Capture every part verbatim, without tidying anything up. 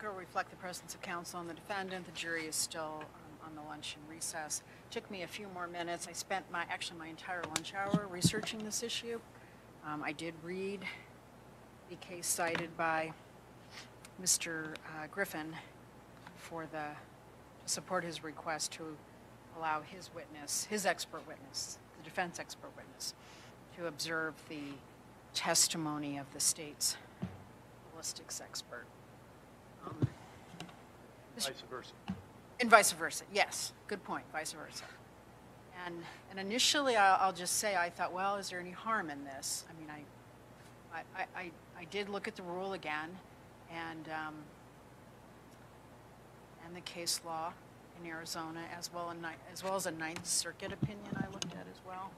Record will reflect the presence of counsel and the defendant. The jury is still um, on the lunch and recess. Took me a few more minutes. I spent my actually my entire lunch hour researching this issue. Um, I did read the case cited by Mister Uh, Griffin for the to support his request to allow his witness, his expert witness, the defense expert witness, to observe the testimony of the state's ballistics expert. Um, vice versa. And vice versa, yes. Good point, vice versa. And, and initially, I'll, I'll just say, I thought, well, is there any harm in this? I mean, I, I, I, I did look at the rule again and, um, and the case law in Arizona, as well, in, as well as a Ninth Circuit opinion I looked at as well.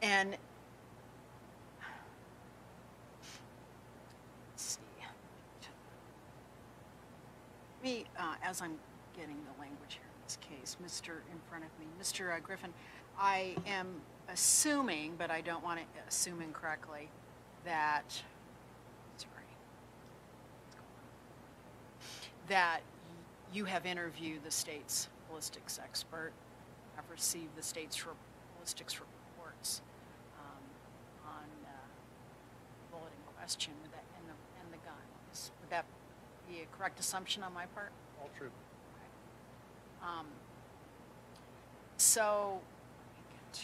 And let's see. Me, uh, as I'm getting the language here in this case, Mister in front of me, Mister Uh, Griffin, I am assuming, but I don't want to assume incorrectly, that sorry, that you have interviewed the state's ballistics expert, have received the state's re ballistics reports. Question with that and the, and the gun. Is, would that be a correct assumption on my part? All true. Okay. Um, so, let me get to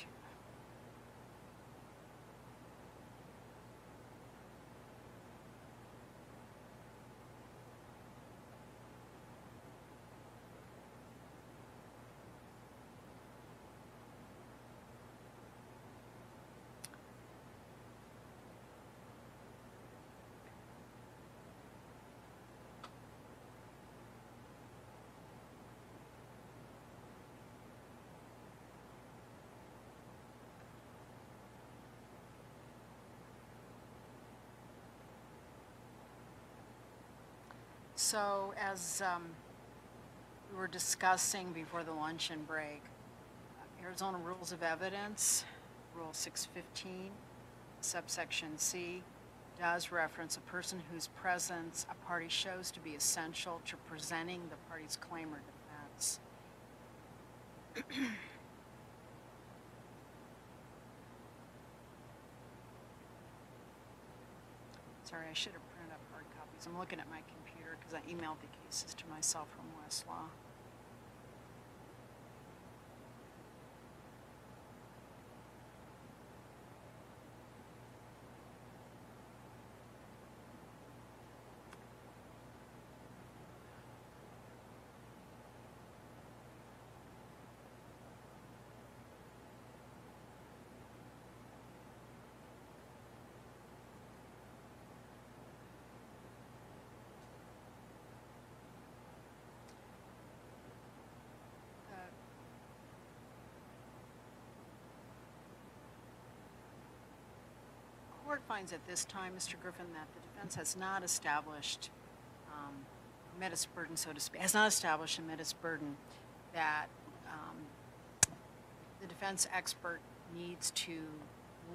So as um, we were discussing before the luncheon break, Arizona Rules of Evidence, Rule six fifteen, subsection C, does reference a person whose presence a party shows to be essential to presenting the party's claim or defense. Sorry, I should have printed up hard copies. I'm looking at my computer, because I emailed the cases to myself from Westlaw. The court finds at this time, Mister Griffin, that the defense has not established, um, met its burden, so to speak, has not established and met its burden that um, the defense expert needs to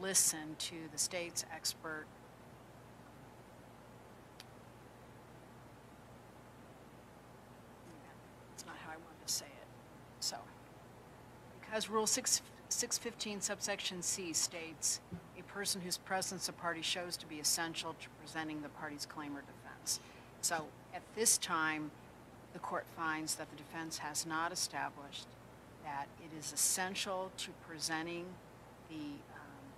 listen to the state's expert that's not how I wanted to say it. So, because Rule six fifteen subsection C states, person whose presence a party shows to be essential to presenting the party's claim or defense. So at this time, the court finds that the defense has not established that it is essential to presenting the um,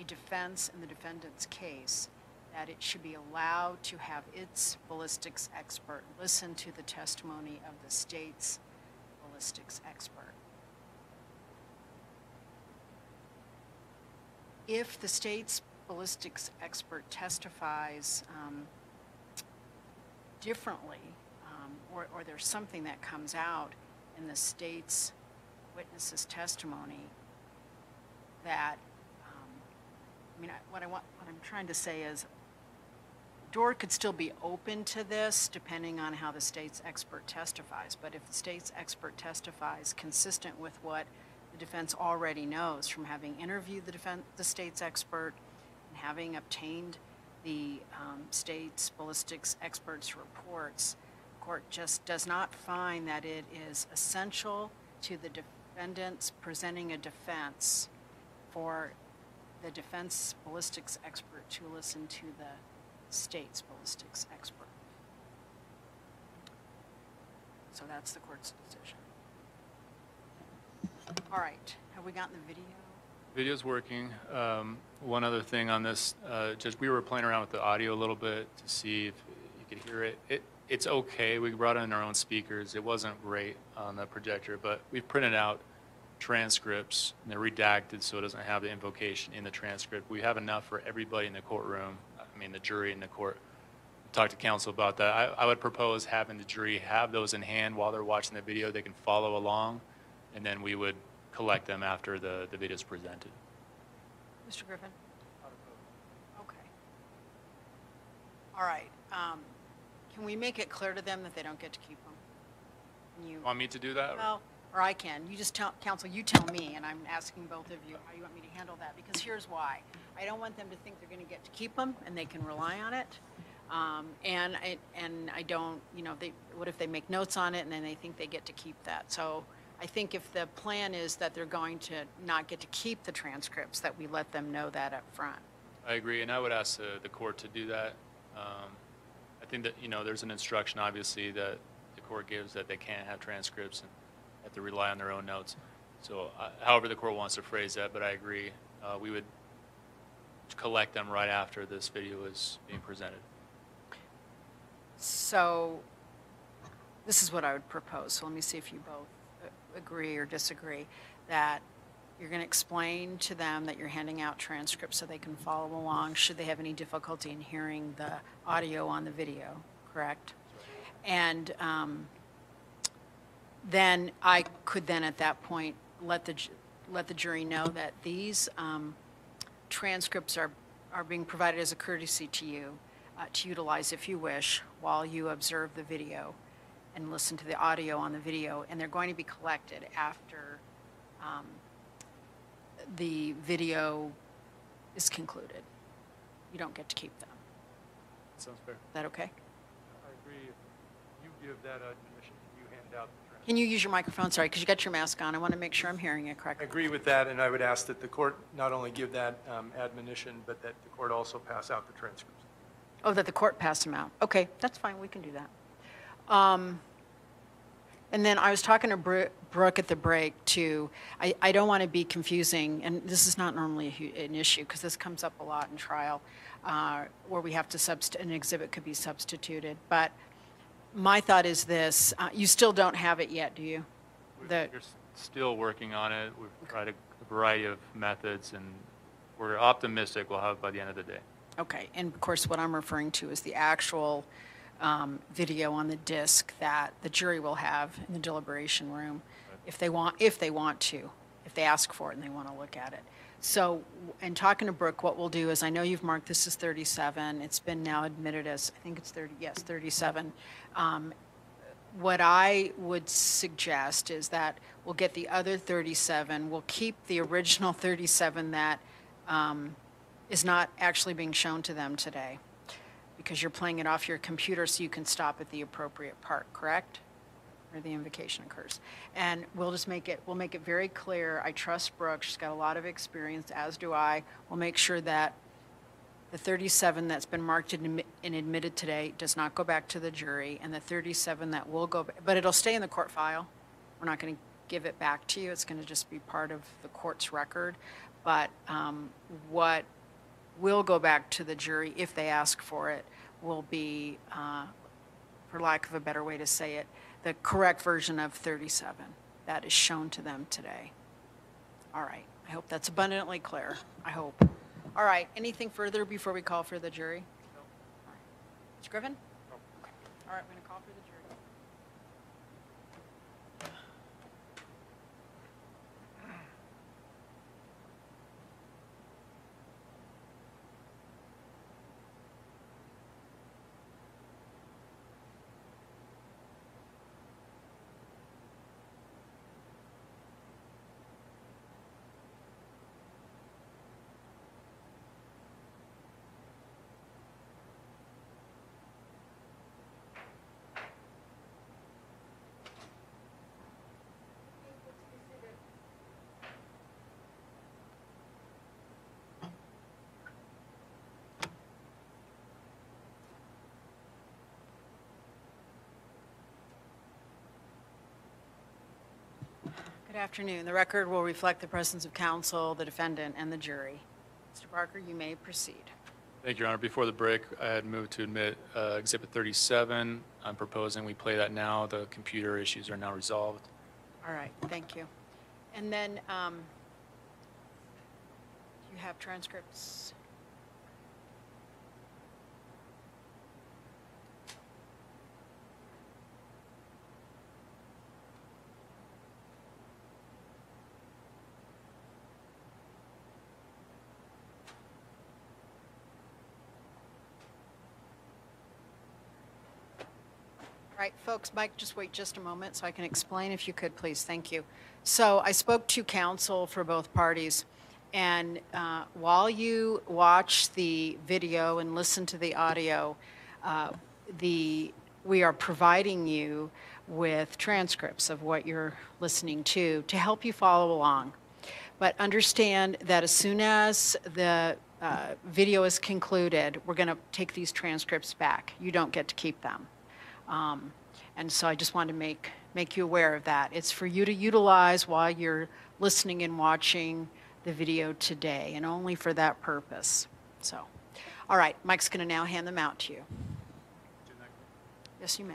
a defense in the defendant's case, that it should be allowed to have its ballistics expert listen to the testimony of the state's ballistics expert. If the state's ballistics expert testifies um, differently, um, or, or there's something that comes out in the state's witness's testimony that, um, I mean, I, what I want, what I'm trying to say is, the door could still be open to this depending on how the state's expert testifies. But if the state's expert testifies consistent with what the defense already knows from having interviewed the, defense, the state's expert and having obtained the um, state's ballistics experts' reports, the court just does not find that it is essential to the defendants presenting a defense for the defense ballistics expert to listen to the state's ballistics expert. So that's the court's decision. All right, have we gotten the video? Video's working. Um, one other thing on this, uh, Judge, we were playing around with the audio a little bit to see if you could hear it. it it's okay, we brought in our own speakers. It wasn't great on the projector, but we've printed out transcripts and they're redacted so it doesn't have the invocation in the transcript. We have enough for everybody in the courtroom, I mean the jury in the court. Talk to counsel about that. I, I would propose having the jury have those in hand while they're watching the video. They can follow along, and then we would collect them after the, the video is presented. Mister Griffin? Okay. All right. Um, can we make it clear to them that they don't get to keep them? Can you want me to do that? Well, or, or I can. You just tell, counsel, you tell me, and I'm asking both of you how you want me to handle that, because here's why. I don't want them to think they're going to get to keep them and they can rely on it. Um, and I, and I don't, you know, they, what if they make notes on it and then they think they get to keep that? So I think if the plan is that they're going to not get to keep the transcripts, that we let them know that up front. I agree, and I would ask the, the court to do that. Um, I think that, you know, there's an instruction, obviously, that the court gives that they can't have transcripts and have to rely on their own notes. So uh, however the court wants to phrase that, but I agree. Uh, we would collect them right after this video is being presented. So this is what I would propose. So let me see if you both agree or disagree, that you're going to explain to them that you're handing out transcripts so they can follow along should they have any difficulty in hearing the audio on the video, correct? And um, then I could then at that point let the, let the jury know that these um, transcripts are, are being provided as a courtesy to you. Uh, to utilize if you wish while you observe the video and listen to the audio on the video, and they're going to be collected after um, the video is concluded. You don't get to keep them. Sounds fair. Is that okay? I agree. If you give that admission, you hand out the transcript. Can you use your microphone? Sorry, because you got your mask on. I want to make sure I'm hearing it correctly. I agree with that, and I would ask that the court not only give that um, admonition, but that the court also pass out the transcripts. Oh, that the court passed them out. Okay, that's fine. We can do that. Um, and then I was talking to Brooke at the break, too. I, I don't want to be confusing, and this is not normally an issue because this comes up a lot in trial uh, where we have to subst- an exhibit could be substituted. But my thought is this. Uh, you still don't have it yet, do you? The We're still working on it. We've tried a variety of methods, and we're optimistic we'll have it by the end of the day. Okay, and of course what I'm referring to is the actual um, video on the disc that the jury will have in the deliberation room if they want, if they want to, if they ask for it and they want to look at it. So, and talking to Brooke, what we'll do is, I know you've marked this as thirty-seven, it's been now admitted as, I think it's thirty, yes, thirty-seven. Um, what I would suggest is that we'll get the other thirty-seven, we'll keep the original thirty-seven that um, is not actually being shown to them today, because you're playing it off your computer so you can stop at the appropriate part, correct? Where the invocation occurs. And we'll just make it, we'll make it very clear. I trust Brooke, she's got a lot of experience, as do I. We'll make sure that the thirty-seven that's been marked and admitted today does not go back to the jury, and the thirty-seven that will go, but it'll stay in the court file. We're not gonna give it back to you. It's gonna just be part of the court's record. But um, what will go back to the jury if they ask for it will be, uh, for lack of a better way to say it, the correct version of thirty-seven that is shown to them today. All right, I hope that's abundantly clear, I hope. All right, anything further before we call for the jury? No. All right. Mister Griffin? No. Okay. All right, we're gonna call for the jury. Good afternoon. The record will reflect the presence of counsel, the defendant, and the jury. Mister Parker, you may proceed. Thank you, Your Honor. Before the break, I had moved to admit uh, Exhibit thirty-seven. I'm proposing we play that now. The computer issues are now resolved. All right. Thank you. And then um, you have transcripts. All right, folks, Mike, just wait just a moment so I can explain, if you could, please. Thank you. So I spoke to counsel for both parties, and uh, while you watch the video and listen to the audio, uh, the we are providing you with transcripts of what you're listening to to help you follow along. But understand that as soon as the uh, video is concluded, we're going to take these transcripts back. You don't get to keep them. Um, and so I just wanted to make make you aware of that. It's for you to utilize while you're listening and watching the video today, and only for that purpose. So, all right, Mike's going to now hand them out to you. Yes, you may.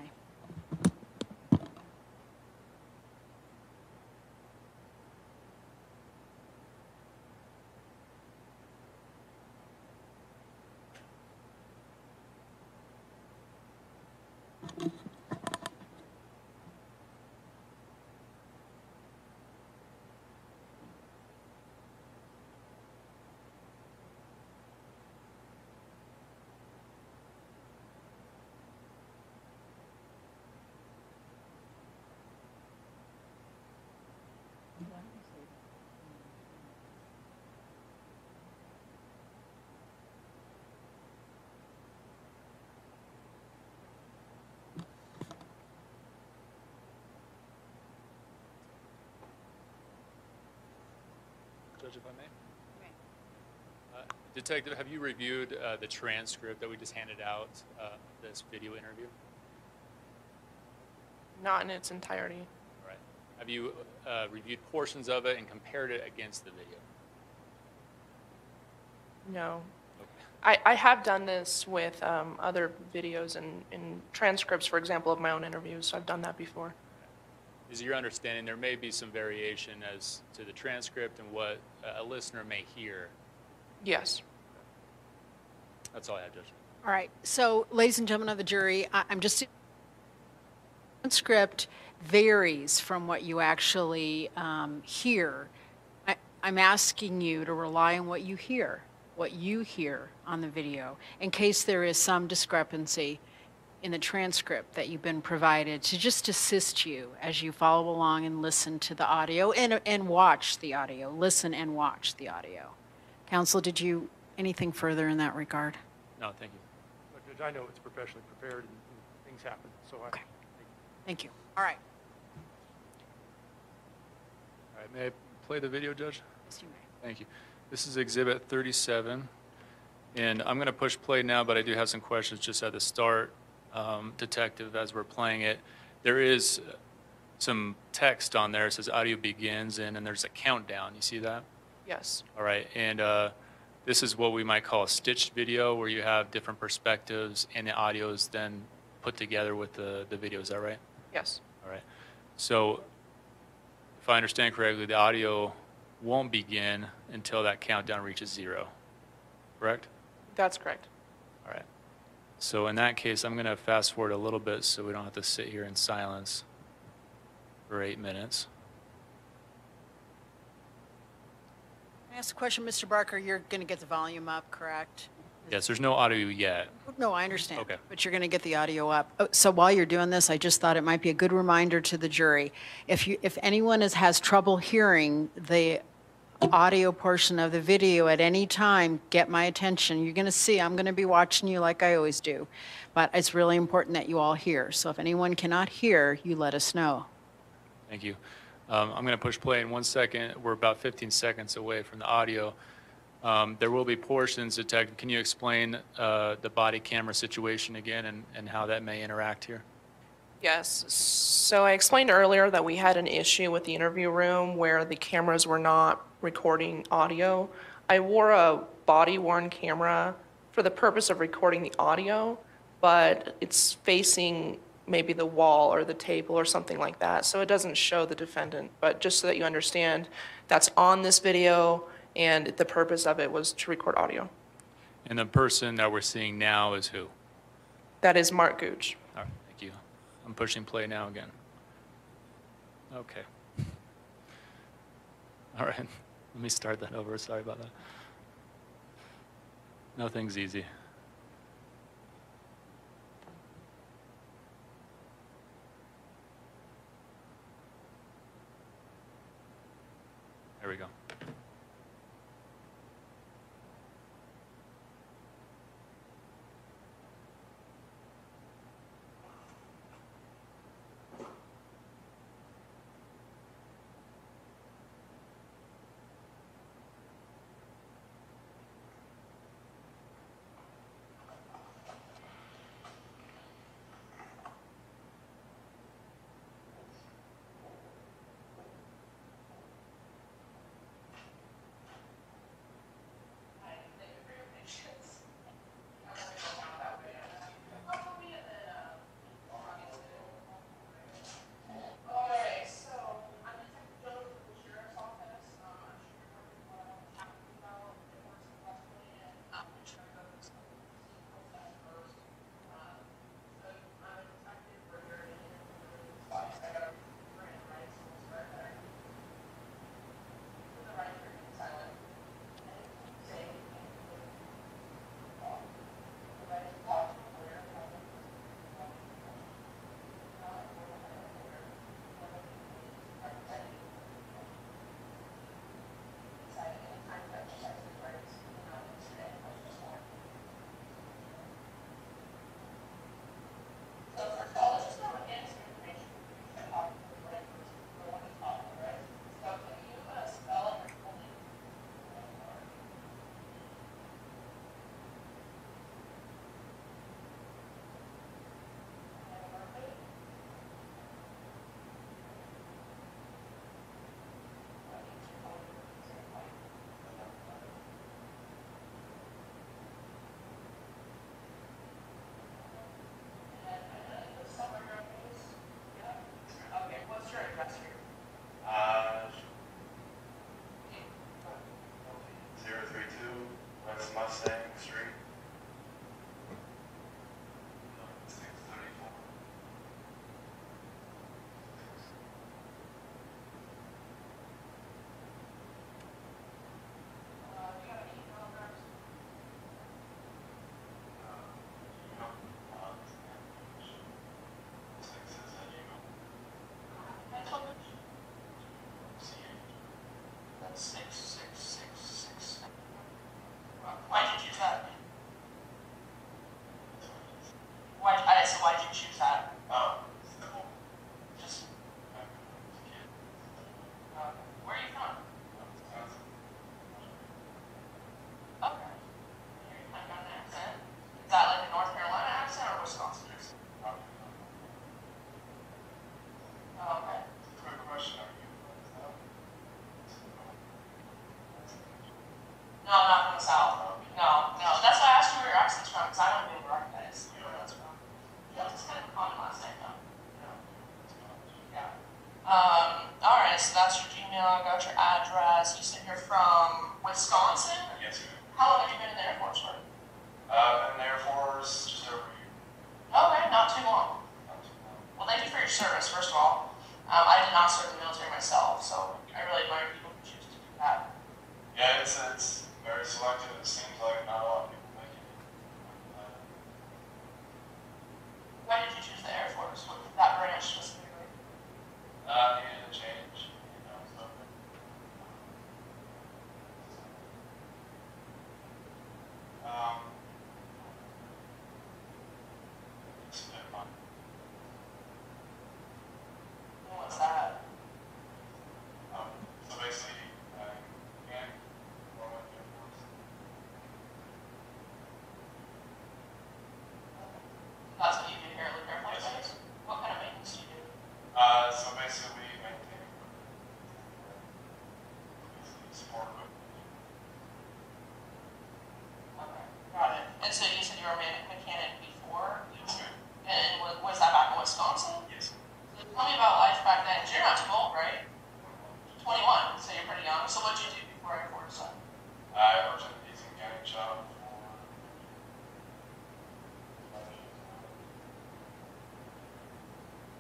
Judge, if I may. Okay. Uh, Detective, have you reviewed uh, the transcript that we just handed out, uh, this video interview? Not in its entirety. All right. Have you uh, reviewed portions of it and compared it against the video? No. Okay. I, I have done this with um, other videos and, and transcripts, for example, of my own interviews. So I've done that before. Is your understanding there may be some variation as to the transcript and what a listener may hear? Yes. That's all I have, Judge. All right. So, ladies and gentlemen of the jury, I'm just... transcript varies from what you actually um, hear. I, I'm asking you to rely on what you hear, what you hear on the video, in case there is some discrepancy in the transcript that you've been provided, to just assist you as you follow along and listen to the audio and, and watch the audio, listen and watch the audio. Counsel, did you, anything further in that regard? No, thank you. Well, Judge, I know it's professionally prepared and, and things happen, so I... Okay. Thank you. Thank you. All right. All right, may I play the video, Judge? Yes, you may. Thank you. This is Exhibit thirty-seven, and I'm gonna push play now, but I do have some questions just at the start. Um, detective, as we're playing it, there is some text on there. It says audio begins, and and there's a countdown. You see that? Yes. All right. And uh, this is what we might call a stitched video, where you have different perspectives and the audio is then put together with the, the video. Is that right? Yes. All right. So if I understand correctly, the audio won't begin until that countdown reaches zero, correct? That's correct. All right. So in that case, I'm going to fast forward a little bit so we don't have to sit here in silence for eight minutes. Can I ask a question, Mister Barker? You're going to get the volume up, correct? Yes, there's no audio yet. No, I understand. Okay. But you're going to get the audio up. Oh, so while you're doing this, I just thought it might be a good reminder to the jury. If you, if anyone is, has trouble hearing the audio portion of the video at any time, get my attention. You're going to see I'm going to be watching you like I always do, but it's really important that you all hear. So if anyone cannot hear, you let us know. Thank you. Um, I'm going to push play in one second. We're about fifteen seconds away from the audio. Um, there will be portions, Detective. Can you explain uh, the body camera situation again and, and how that may interact here? Yes. So I explained earlier that we had an issue with the interview room where the cameras were not recording audio. I wore a body-worn camera for the purpose of recording the audio, but it's facing maybe the wall or the table or something like that, so it doesn't show the defendant. But just so that you understand, that's on this video, and the purpose of it was to record audio. And the person that we're seeing now is who? That is Mark Gooch. All right, thank you. I'm pushing play now again. Okay. All right, let me start that over. Sorry about that. Nothing's easy. There we go. six six six six. Why did you tell me? Why, I said, why did you tell me? Oh. Just. Uh, where are you from? Okay. You got an accent? Is that like a North Carolina accent or Wisconsin accent? Oh, okay. Quick question. No, I'm not from the South. No, no. That's why I asked you where your accent's from, because I don't even recognize where that's from. Yeah, that was kind of common last night, though. Yeah. Um, all right, so that's your Gmail. I got your address. You said you're from Wisconsin? Yes, ma'am. How long have you been in the Air Force for? Uh, I've been in the Air Force just over a year. Okay, not too long. Not too long. Well, thank you for your service, first of all. Um, I did not serve in the military myself, so I really admire people who choose to do that. Yeah, it's... it's very selective. It seems like not a lot of people make it. Uh, Why did you choose the Air Force? What was that branch specifically? Uh, I needed a change. You know, so. Um, it's a bit fun. What's that? Um, so basically. And so you said you were a mechanic before? Yes, sir. And was that back in Wisconsin? Yes, sir. So tell me about life back then. You're not too old, right? twenty-one, so you're pretty young. So what did you do before Air Force? I worked at a decent mechanic shop for five years.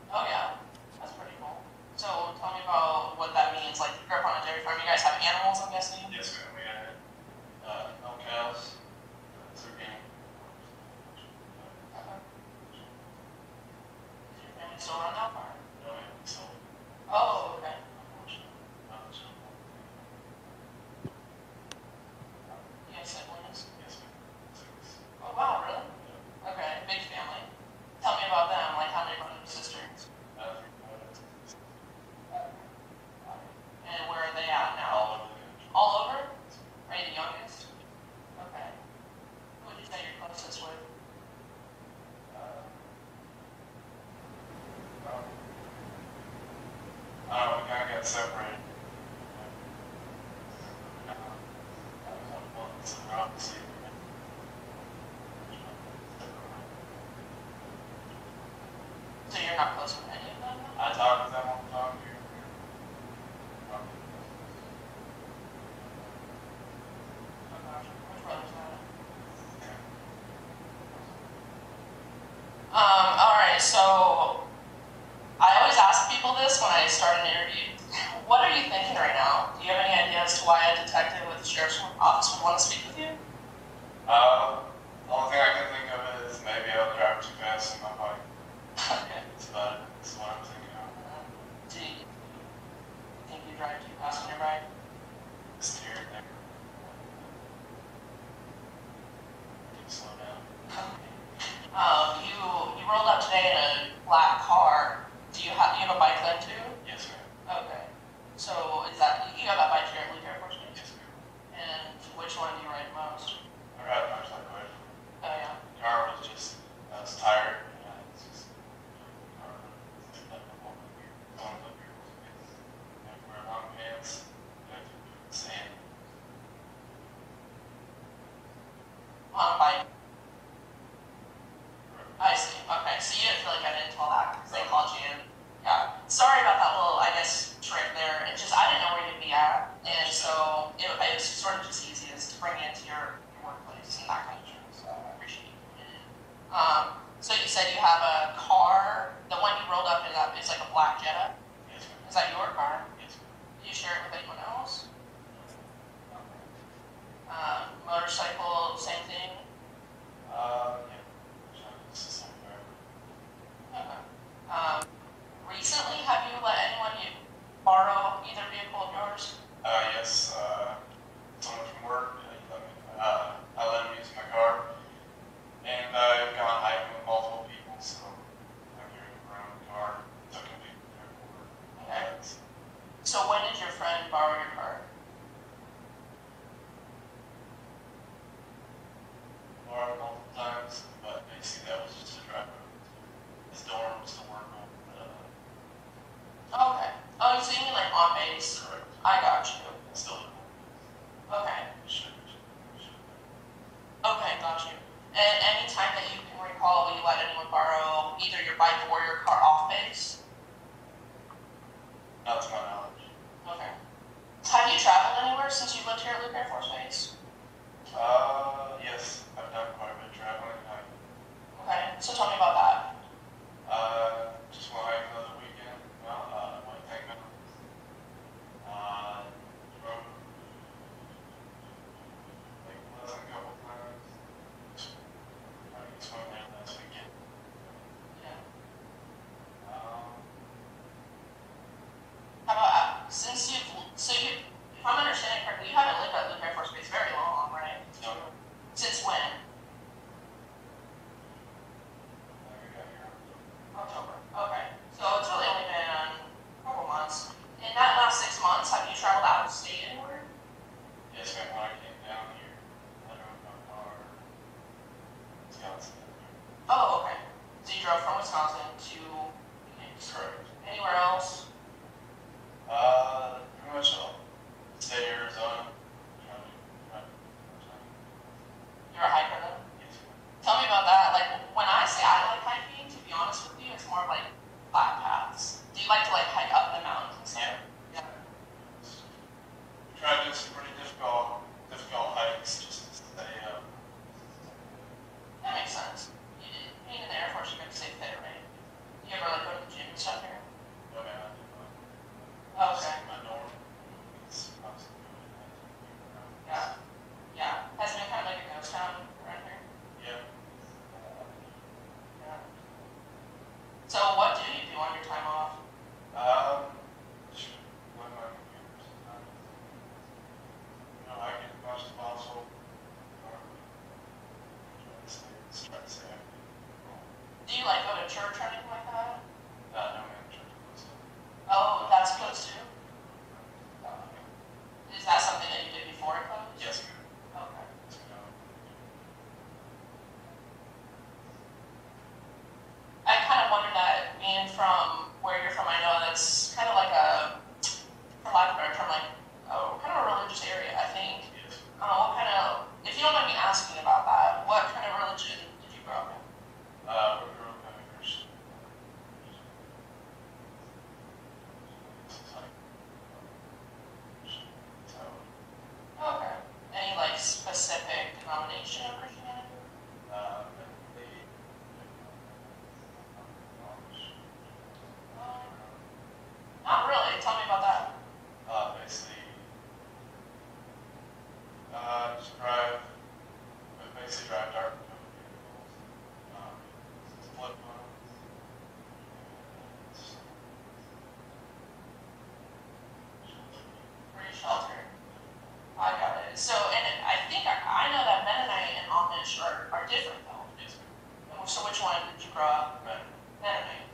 Oh, yeah. That's pretty cool. So tell me about what that means. Like, you grew up on a dairy farm. You guys have animals, I'm guessing? Yes, ma'am. We had uh, no cows. Still around that far? No, I haven't sold. Oh, okay. You guys had winners? Yes, ma'am. Six. Oh, wow, really? Yeah. Okay, big family. Tell me about them. Like, how many brothers and sisters? Uh, three brothers and sisters. And where are they at now? All over the country. All over? Are you the youngest? Okay. Who would you say you're closest with? Uh, we kind of got separated. Uh, that was one month, so we're obviously So you're not close with any of them? I talked with them all the time here. Which brother's that? Um, alright, so I always ask people this when I start an interview. What are you thinking right now? Do you have any idea as to why a detective with the sheriff's office would want to speak with you? Uh, the only thing I can think of is maybe I was driving too fast in my bike. Okay. That's about it. That's what I'm thinking of. Uh, do you think you drive too fast on your bike? Just here and there. Keep slow down. Okay. Um, you, you rolled up today in a black car. Do you have, do you have a bike then too? Yes, ma'am. Okay. So is that, you got that bike here at Luke Air Force Base? Yes, ma'am. And which one do you ride most? I ride most like way. Oh yeah. The car was just, I was tired. Yeah, it's just, the car was just like a whole year. It's one of the vehicles. And wear long pants. You have to do the same. On a bike? I see. Okay, so you didn't feel like I didn't tell that because they called you in. Yeah. Sorry about that little, I guess, trick there. It's just, I didn't know where you'd be at. And so it, it was sort of just easy to bring it into your, your workplace and that kind of thing. So I appreciate you doing it. Um, so you said you have a car. The one you rolled up in that is like a black Jetta. Yes, ma'am. Is that your car? Yes, ma'am. Do you share it with anyone else? No. Okay. Um, motorcycle, same thing? Uh, yeah. Okay. Um, recently, have you let anyone you borrow either vehicle of yours? Uh, yes. Uh, someone from work. Uh, I let him use my car, and I've gone hiking with multiple people, so I'm carrying around the car. Took him to the airport. Okay. But, so when did your friend borrow your car? Borrowed multiple times, but basically that was just a drive. His dorm was the work on uh, okay. Oh, so you mean like on base? Correct. I got you. It's still in home. Okay. Sure, sure, sure. Okay, got you. And any time that you can recall, will you let anyone borrow either your bike or your car off base? Not to my knowledge. Okay. Have you traveled anywhere since you lived here at Luke Air Force Base? Uh, yes. I've done quite a bit of traveling. Okay, so tell me about that. Uh, just went hiking another weekend. Well, uh, went to Tank Mountains. Uh, drove Lake Pleasant a couple times. I think swam there last weekend. Yeah. Um. How about uh, since you, so you, if I'm understanding correctly, you haven't lived at Luke Air Force Base very long, right? No. Since when? I doing some pretty difficult, difficult hikes just as they, uh... That makes sense. You did, being in the Air Force, you couldn't stay fit, right? You ever, like, go to the gym and stuff here? No, man, I didn't. Oh, okay. It's my norm. It's obviously doing it. Yeah. Yeah. Has it been kind of like a ghost town around here? Yeah. Yeah. So, what do you do on your time off? Um... I get much as possible. Do you like go to church or anything like that? No, no, man, church is close to. Oh, that's close to? Uh, is that something that you did before it closed? Yes, ma'am. Okay. I kind of wonder that, being from where you're from, I know that's kind of like a, for lack of a better term, like, oh, kind of a religious area, I think. Yes. Uh, what kind of, if you don't mind me asking about that, what kind of religion did you grow up in? Uh, we grew up in Christian. Okay. Any like specific denomination of Christianity? Uh, they. Uh, not really. Tell me about that. Uh, basically. Uh, just drive, basically drive dark vehicles, um, flip phones, free shelter. I got it. So, and it, I think I, I know that Mennonite and Amish are, are different though. Yes, ma'am. So which one did you grow up with? Mennonite.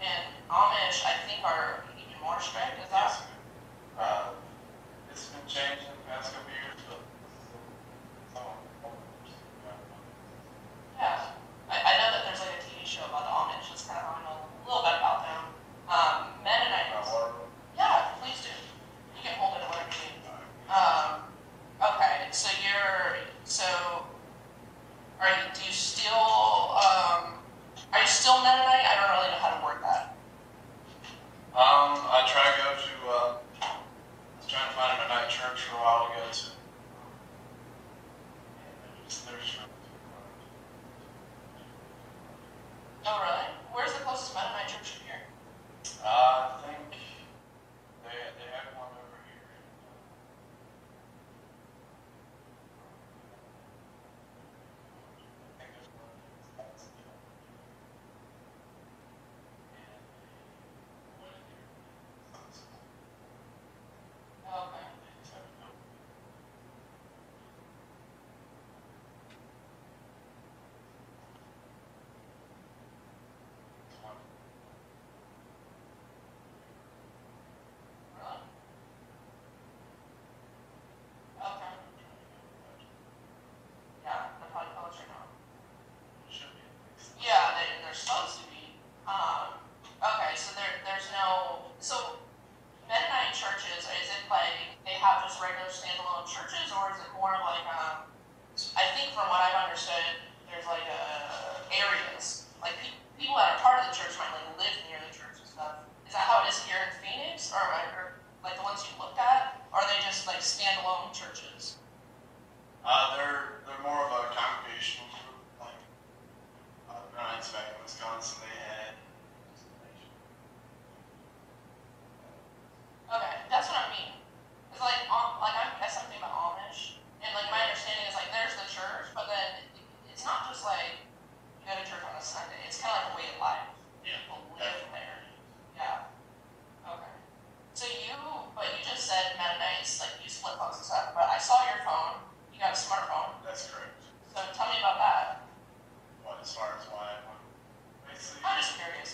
And Amish, I think, are even more strict, is that? Yes, ma'am. Uh, it's been changing the past couple years. Yeah, I, I know that there's like a T V show about the Amish, that's kind of how I know a little bit about them. Um, Mennonites. Yeah, please do. You can hold it or whatever you need. Um, okay, so you're, so, are you, do you still, um, are you still Mennonite? I don't really know how to work that. Um, I try to go to, uh, I was trying to find a Mennonite church for a while ago, too. Oh, really? Where's the closest Mennonite church from here? Uh, I think they, they have one over here. I think there's one in Scottsdale. And one in here in Wisconsin. Oh, okay. I'm just curious.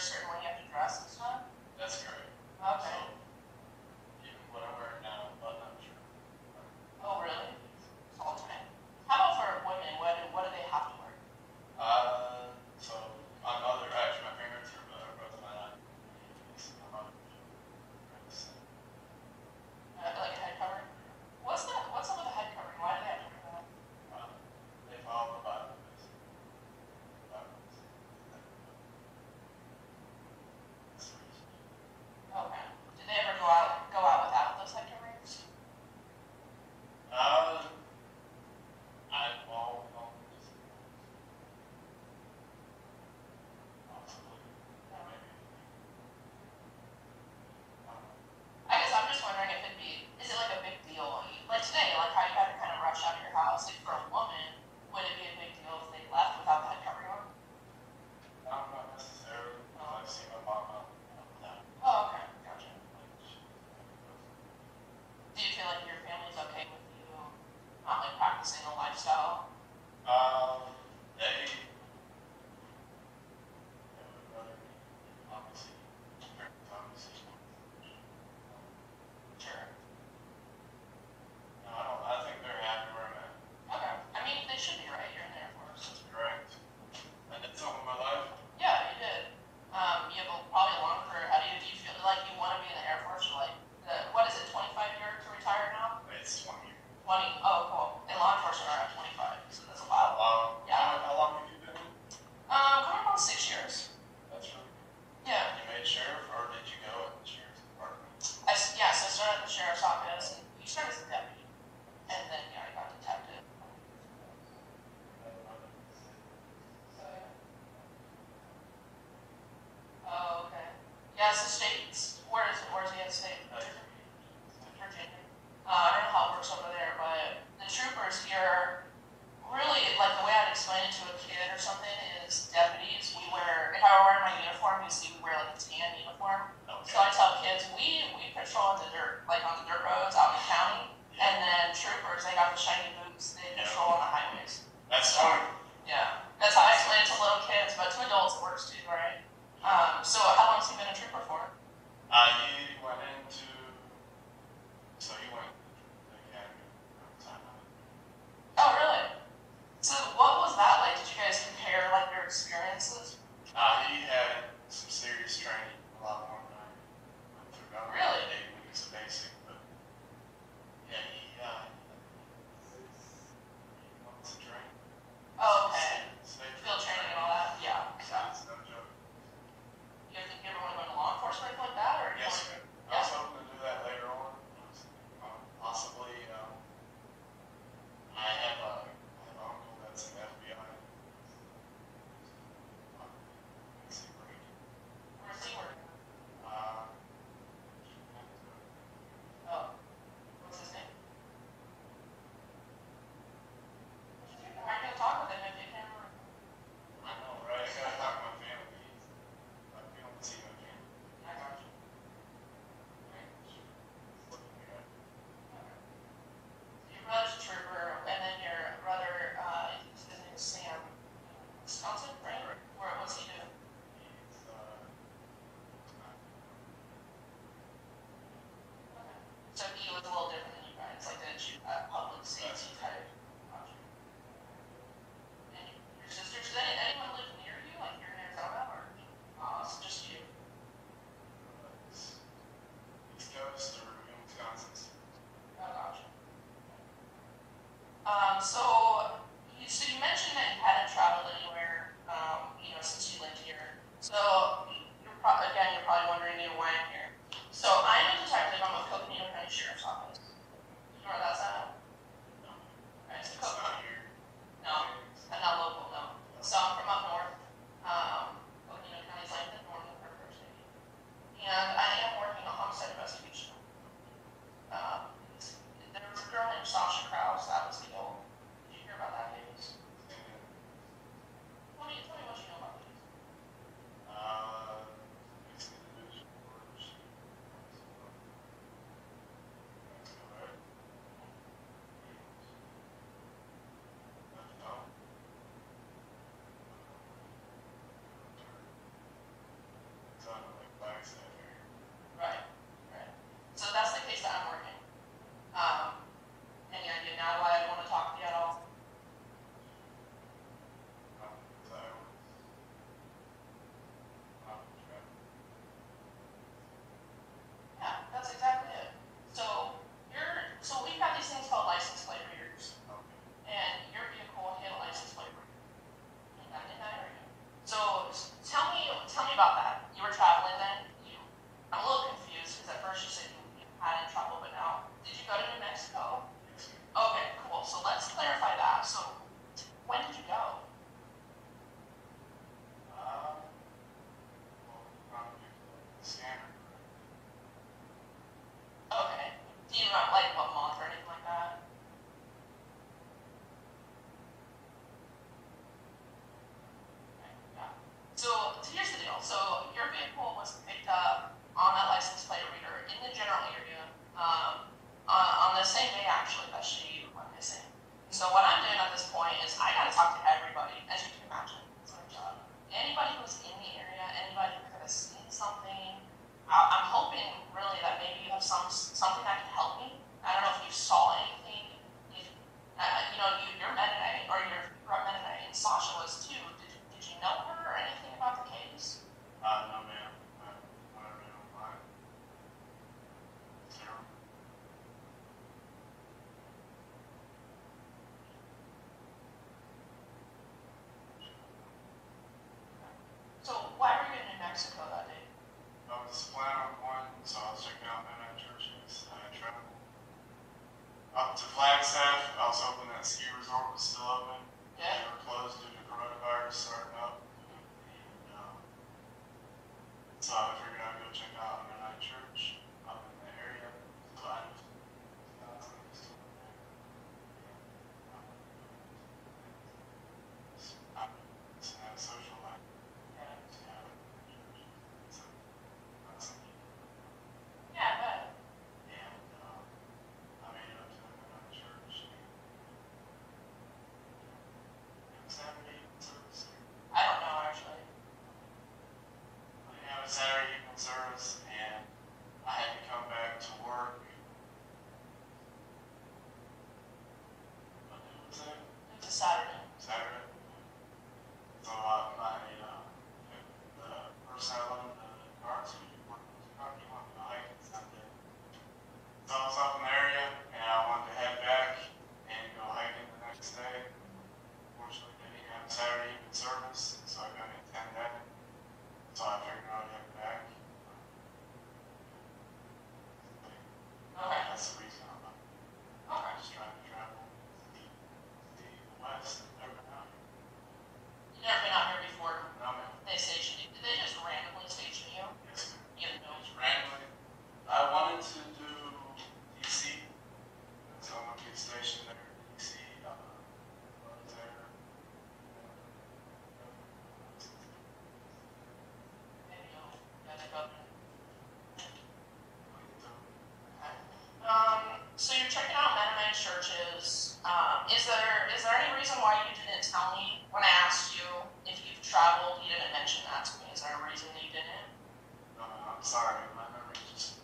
wear ceremony at the dress and stuff? That's correct. Okay. So, even what I'm wearing now, but I'm sure. Oh, really? It's alternate. How about for women? What do, what do they have to wear? Uh, so, my mother, actually, my parents are both Mennonite. My mother, uh, like a head covering? What's that? What's up with the head covering? Why do they have to wear that? Uh, they follow the Bible. Did they ever go out go out without those head coverings? Um, I've all all possibly. I guess I'm just wondering if it'd be is it like a big deal? Like today, like how you had to kind of rush out of your house. Like for a woman, would it be a big deal if they left without the head covering on? Um, not necessarily. Oh. I've seen my mom out. Oh, okay. Do you feel like your family's okay with you not like practicing the lifestyle? Um, they, they would rather me, obviously, obviously. Sure. No, I don't, I think they're happy where I'm at. Okay. I mean, they should be right here in the Air Force. That's correct. I did something in my life. Yeah, you did. Um, you have a, probably a long career ahead of you. Do you feel like you want to be in the Air Force or like? The, what is it, twenty-five years to retire now? It's twenty years. twenty? Oh, cool. In law enforcement are at twenty-five, so that's a while. Um, yeah. How long have you been? Um, coming about six years. That's really good. Yeah. You made sheriff, or did you go at the sheriff's department? I, yeah, so I started at the sheriff's office, and you started as a deputy. And then, yeah, I got detected. So, yeah. Oh, okay. Yeah, so states. Where is it? Where is he at state? Virginia. Uh, I don't know how it works over there, but the troopers here, really, like the way I'd explain it to a kid or something is deputies, we wear, if I were wearing my uniform, you see we wear like a tan uniform. Okay. So I tell kids, we, we patrol on the dirt, like on the dirt roads out in the county, yeah. And then troopers, they got the shiny boots, they patrol yeah. on the highways. That's hard. Yeah. That's how I explain it to little kids, but to adults it works too, right? Um, so how long has he been a trooper for? Uh, he went into, so he went to the academy at the time. Oh, really? So what was that like? Did you guys compare, like, your experiences? Uh, he had some serious training, a lot more than I went through. I really? Eight weeks of basic, but, yeah, he, uh, he wants to train. Oh, okay. Safe field training and all that? Yeah. Yeah, it's no joke. You ever think you ever want to go into law enforcement like that? Or yes, want... I was yeah. hoping to do that later on. Um, possibly, um, I have a, I have an uncle that's an F B I. Where's he working? Where's he working? Uh, oh, what's his name? I can talk with him if you can. I know, right? I gotta talk to my family. Brother's a trooper, and then your brother, uh, his name is Sam Wisconsin, right? right? Where was he doing? He's, uh, okay. So he was a little different than you guys, like a public safety type project. And your sister, does any, anyone live near you, like you're in Arizona, or uh, it's just you? Uh, it's East Coast or in Wisconsin. Oh, gotcha. Um, so, you, so you mentioned that you hadn't traveled anywhere, um, you know, since you lived here. So, you're pro- again, you're probably wondering you know, why I'm here. So, I'm a detective. I'm with Coconino County Sheriff's Office. You know where that's at? No. Right, so it's not here. No, I'm not local, no. So, I'm from up north. Um, Coconino County is like the northern part of our state. And I am working on homicide investigation. Um, There was a girl named Sasha Krause that was killed. Did you hear about that case? Tell me, tell me what you know about the case. Um. about that? You were traveling then? You, I'm a little confused because at first you said you hadn't traveled, but now, did you go to New Mexico? Okay, cool. So let's clarify that. So when did you go? Um, well, around here, December. Okay. Do you remember, like, what month or anything like that? So here's the deal. So your vehicle was picked up on that license plate reader in the general area um, uh, on the same day, actually, that she went missing. So what I'm doing at this point is I got to talk to everybody, as you can imagine. It's my job. Anybody who's in the area, anybody who could have seen something. I- I'm hoping, really, that maybe you have some something that can help me. I don't know if you saw anything. If, uh, you know, you, you're Mennonite, or you're Mennonite, and Sasha was too. Did, did you know her or anything? About the case? Uh, no, ma'am. I don't know why. Zero. So, why were you in New Mexico that day? I was planning on one, so I was checking out Mennonite churches, and I traveled up to Flagstaff. I was hoping that ski resort was still open. Yeah. They were closed due to coronavirus starting up. So I figured I'd go check out a Mennonite church up in the area. So I just, uh, I just have a social life. Yeah, I just have a church. So that's something. Yeah, but. And um, I made it up to the Mennonite church. It was Saturday, so it was Saturday. I don't know, actually. Saturday evening service, and I had to come back to work. What day was that? It was a Saturday. Saturday. So uh, my uh, the person I loaned the car to worked with the car, he wanted to hike and stuff there. So I was up in the area, and I wanted to head back and go hiking the next day. Fortunately, they didn't have Saturday evening service, so I couldn't attend that. So I figured out I'd head back. Okay. That's the reason I'm not. Okay. I'm just trying to travel to the, to the west. I've never been out here. You've never been out here before? No, ma'am. They stationed you. Did they just randomly station you? Yes, ma'am. You have no idea. Randomly. I wanted to do D C. So I'm going to be stationed there in D C. Uh, I was there. Um, so you're checking out Mennonite churches. Um, is there is there any reason why you didn't tell me when I asked you if you've traveled? You didn't mention that to me. Is there a reason that you didn't? No, no, I'm sorry. My memory just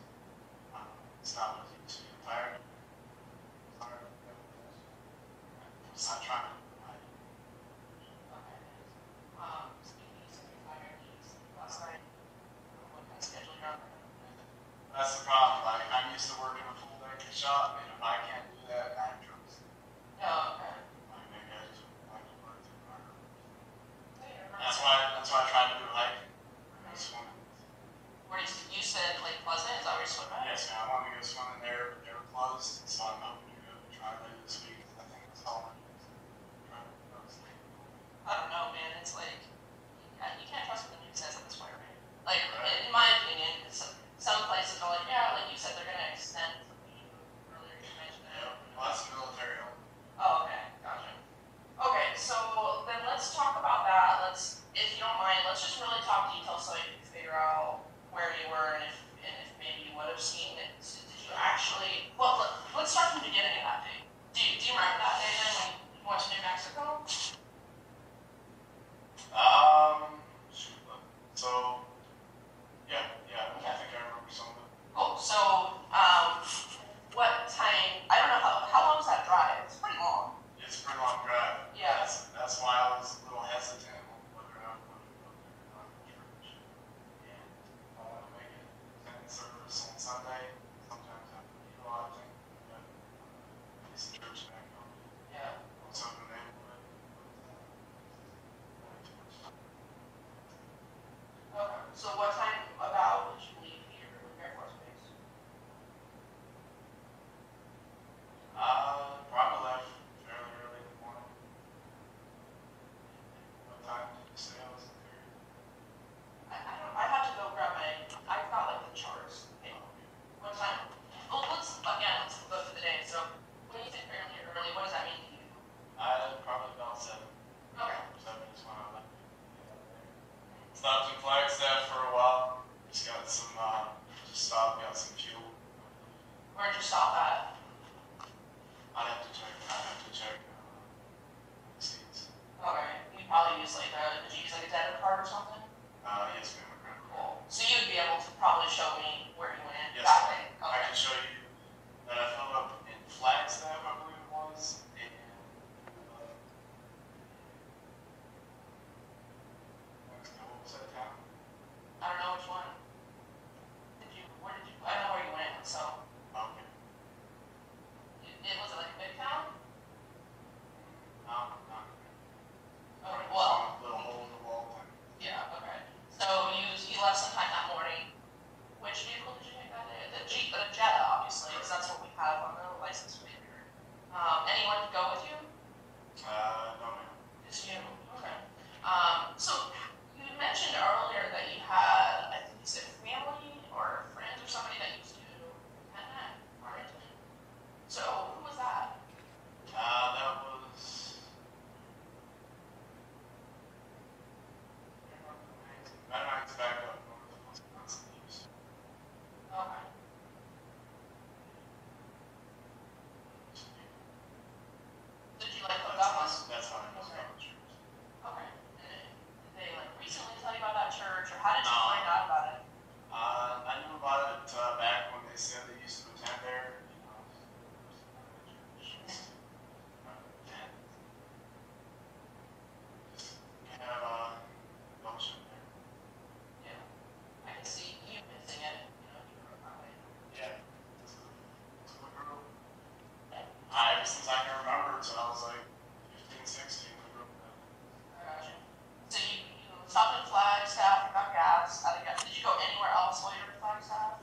um, it's not with you. I'm tired. I'm sorry. I'm just not trying to. Okay. Um, speaking of tired, last night. That's the problem. Like, I'm used to working a full day shop, and if I can't do that, I'm drunk. Oh, okay. Like, maybe I just like to work through my room. That's why. That's why I tried to do hiking. I was swimming. Where you, you said Lake Pleasant? Is that where you swim at? Yes, man. I wanted to go swimming there, but they were closed, so I'm hoping to go try later this week. I think that's all I need. Try to go sleep. I don't know, man. It's like you can't trust what the news says at this point, right? Like, right. In my opinion, it's. Some places are like, yeah, like you said, they're going to extend something earlier you mentioned that. Yeah, lots of military help. Oh, okay. Gotcha. Okay, so then let's talk about that. Let's, if you don't mind, let's just really talk details so you can figure out where you were and if, and if maybe you would have seen it. So did you actually, well, let, let's start from the beginning of that day. Do you, do you remember that day then when you went to New Mexico? Um, so, yeah, yeah. Okay. Cool. So, um, what time? I don't know how how long was that drive. It's pretty long. It's a pretty long drive. Yeah. That's, that's why I was a little hesitant on whether I wanted to go there or not to church. And I want to make it ten service on Sunday. Sometimes I you know, I think that it's a church back home. Yeah. Also in the neighborhood. So what time about would you leave here from Luke Air Force Base? Uh, probably left fairly early in the morning. What time did you say I was in there? I, I don't, I have to go grab my, I've got like the charts. Okay. What time? Well, let's, again, let's look for the day. So when you say fairly early, what does that mean to you? Uh, probably about seven. Okay. Seven is when I left. Stopped in Flagstaff for a while. Just got some, uh, just stopped, got some fuel. Where'd you stop at? I'd have to check, I'd have to check, uh, seats. Alright, you'd probably use like a, did you use like a debit card or something? Uh, yes ma'am, a credit card. So you'd be able to probably show me where you went in yes, that way? Yes, okay. I can show you that I filled up in Flagstaff, I believe it was. I don't know which one. Did you, where did you, I don't know where you went, so. Okay. It, it was it like a big town? No, not good. Okay, well. Little hole in the wall. Yeah, okay. So you, you left sometime that morning. Which vehicle did you take that day? The Jeep, the Jetta, obviously, because that's what we have on the license plate. Um, anyone go with you? Uh, no, ma'am. Just you, okay. Um, so. You mentioned earlier that you had, I think you said family or friends or somebody that used to attend Farmington. So who was that? Uh, that was, I don't know, it's back up north of Wisconsin. Okay. Did you like what that was? That's fine. Okay. Okay. Recently tell you about that church, or how did you um, find out about it? Uh, I knew about it uh, back when they said they used to attend there. You know, just, just, just have a function there. Yeah, I can see you missing it. You know, you were probably. Yeah, this is a group. I, ever since I can remember, so I was like fifteen, sixteen. So you, you stopped in Flagstaff, you got gas, how did you, did you go anywhere else while you were in Flagstaff?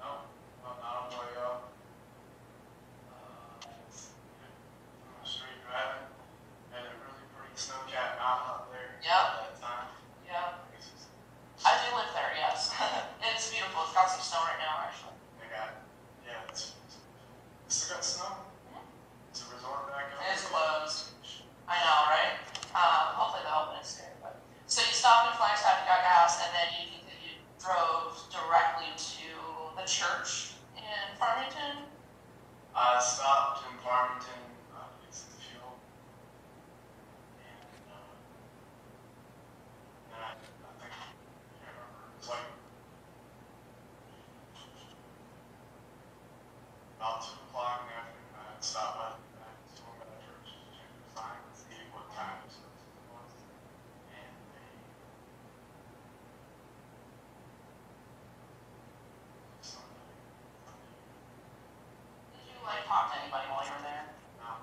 No, not on the way up. Uh, yeah. Street driving, had a really pretty snow-capped mountain up there. Yep. At that time. Yep. I do live there, yes. It's beautiful, it's got some snow right now, actually. They got, yeah, it's, it's still got snow. Mm-hmm. It's a resort back up. It is closed. I know, right? Um, hopefully they'll open it soon. But so you stopped in Flagstaff, you got gas, and then you think that you drove directly to the church in Farmington? I stopped in Farmington, uh, fixing the fuel, and uh, then I, I think I can't remember. It was like about two o'clock in the afternoon. I stopped by the store by the church to check the sign and see what time. Did you like talk to anybody while you were there? No,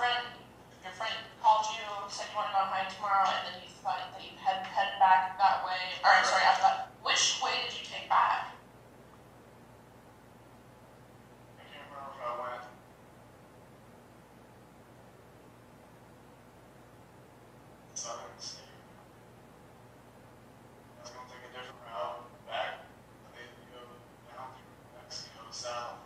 friend, your friend called you, said you want to go hike tomorrow, and then you thought that you had headed back that way. Or I'm sorry, I thought, which way did you take back? I can't remember if I went. Southern State. I was going to take a different route back, but they didn't go down through Mexico south.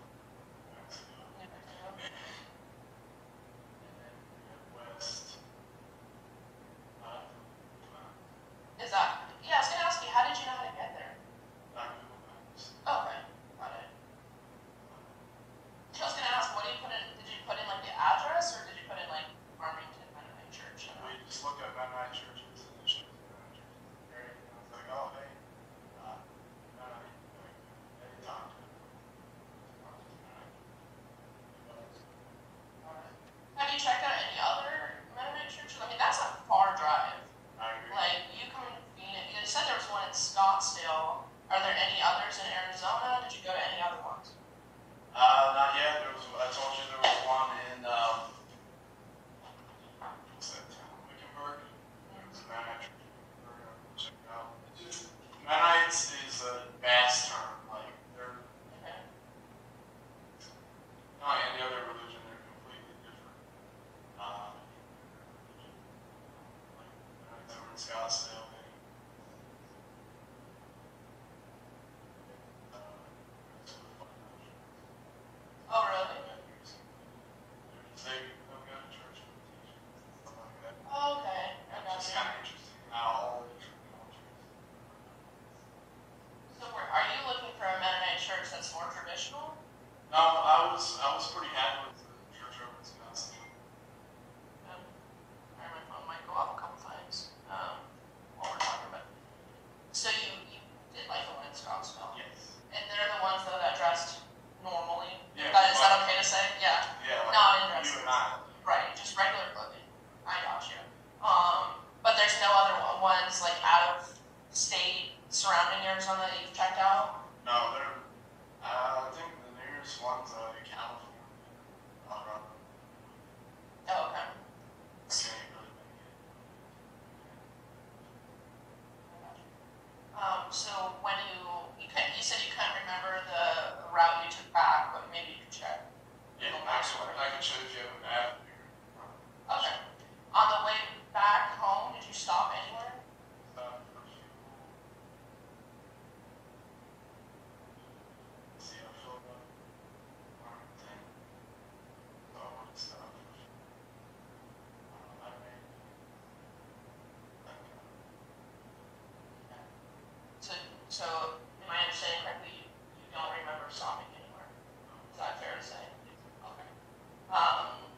Check out any other Mennonite churches? I mean, that's a far drive. I agree. Like, you come to Phoenix, you said there was one in Scottsdale. Are there any others in Arizona? Did you go to any other ones? Uh, not yet. There was, I told you there was one in, um, what's that town? Wickenburg. It was a Mennonite church. Check it out. Mennonites is a vast term. Like, they're, okay. Not any other religion. Scottsdale, uh, oh, really? They've got a church invitation, stuff like that. Oh, okay. It's kind of interesting how all the different cultures. So, are you looking for a Mennonite church that's more traditional? No, I was, I was pretty happy with the church over in Scottsdale. So you, you did like the one in Scottsdale? Yes. And they're the ones though that dressed normally? Yeah. That, is like, that okay to say? Yeah. Yeah. Like, not in dresses. Not. Right, just regular clothing. I got you. Um, but there's no other ones like out of state surrounding Arizona that you've checked out? No, they're, uh, I think the nearest ones are in California. Colorado. Oh, okay. Okay. Um, so when you, you, couldn't, you said you couldn't remember the route you took back, but maybe you could check. Yeah, actually, I can show you an app here. Okay. On the way back home, did you stop anywhere? Stop for you. See, I filled up Farmington. So I wanted to stop for you. I don't know, I made it. So, so, am I understanding correctly, you, you don't remember stopping anywhere? Is that fair to say? Okay. Um,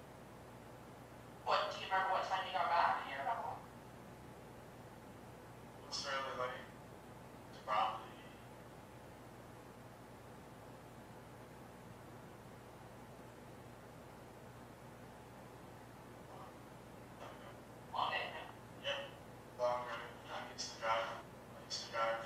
what, do you remember what time you got back here at all? It was fairly late. It's probably... Longer? Yeah, longer. I used to drive. I used to drive.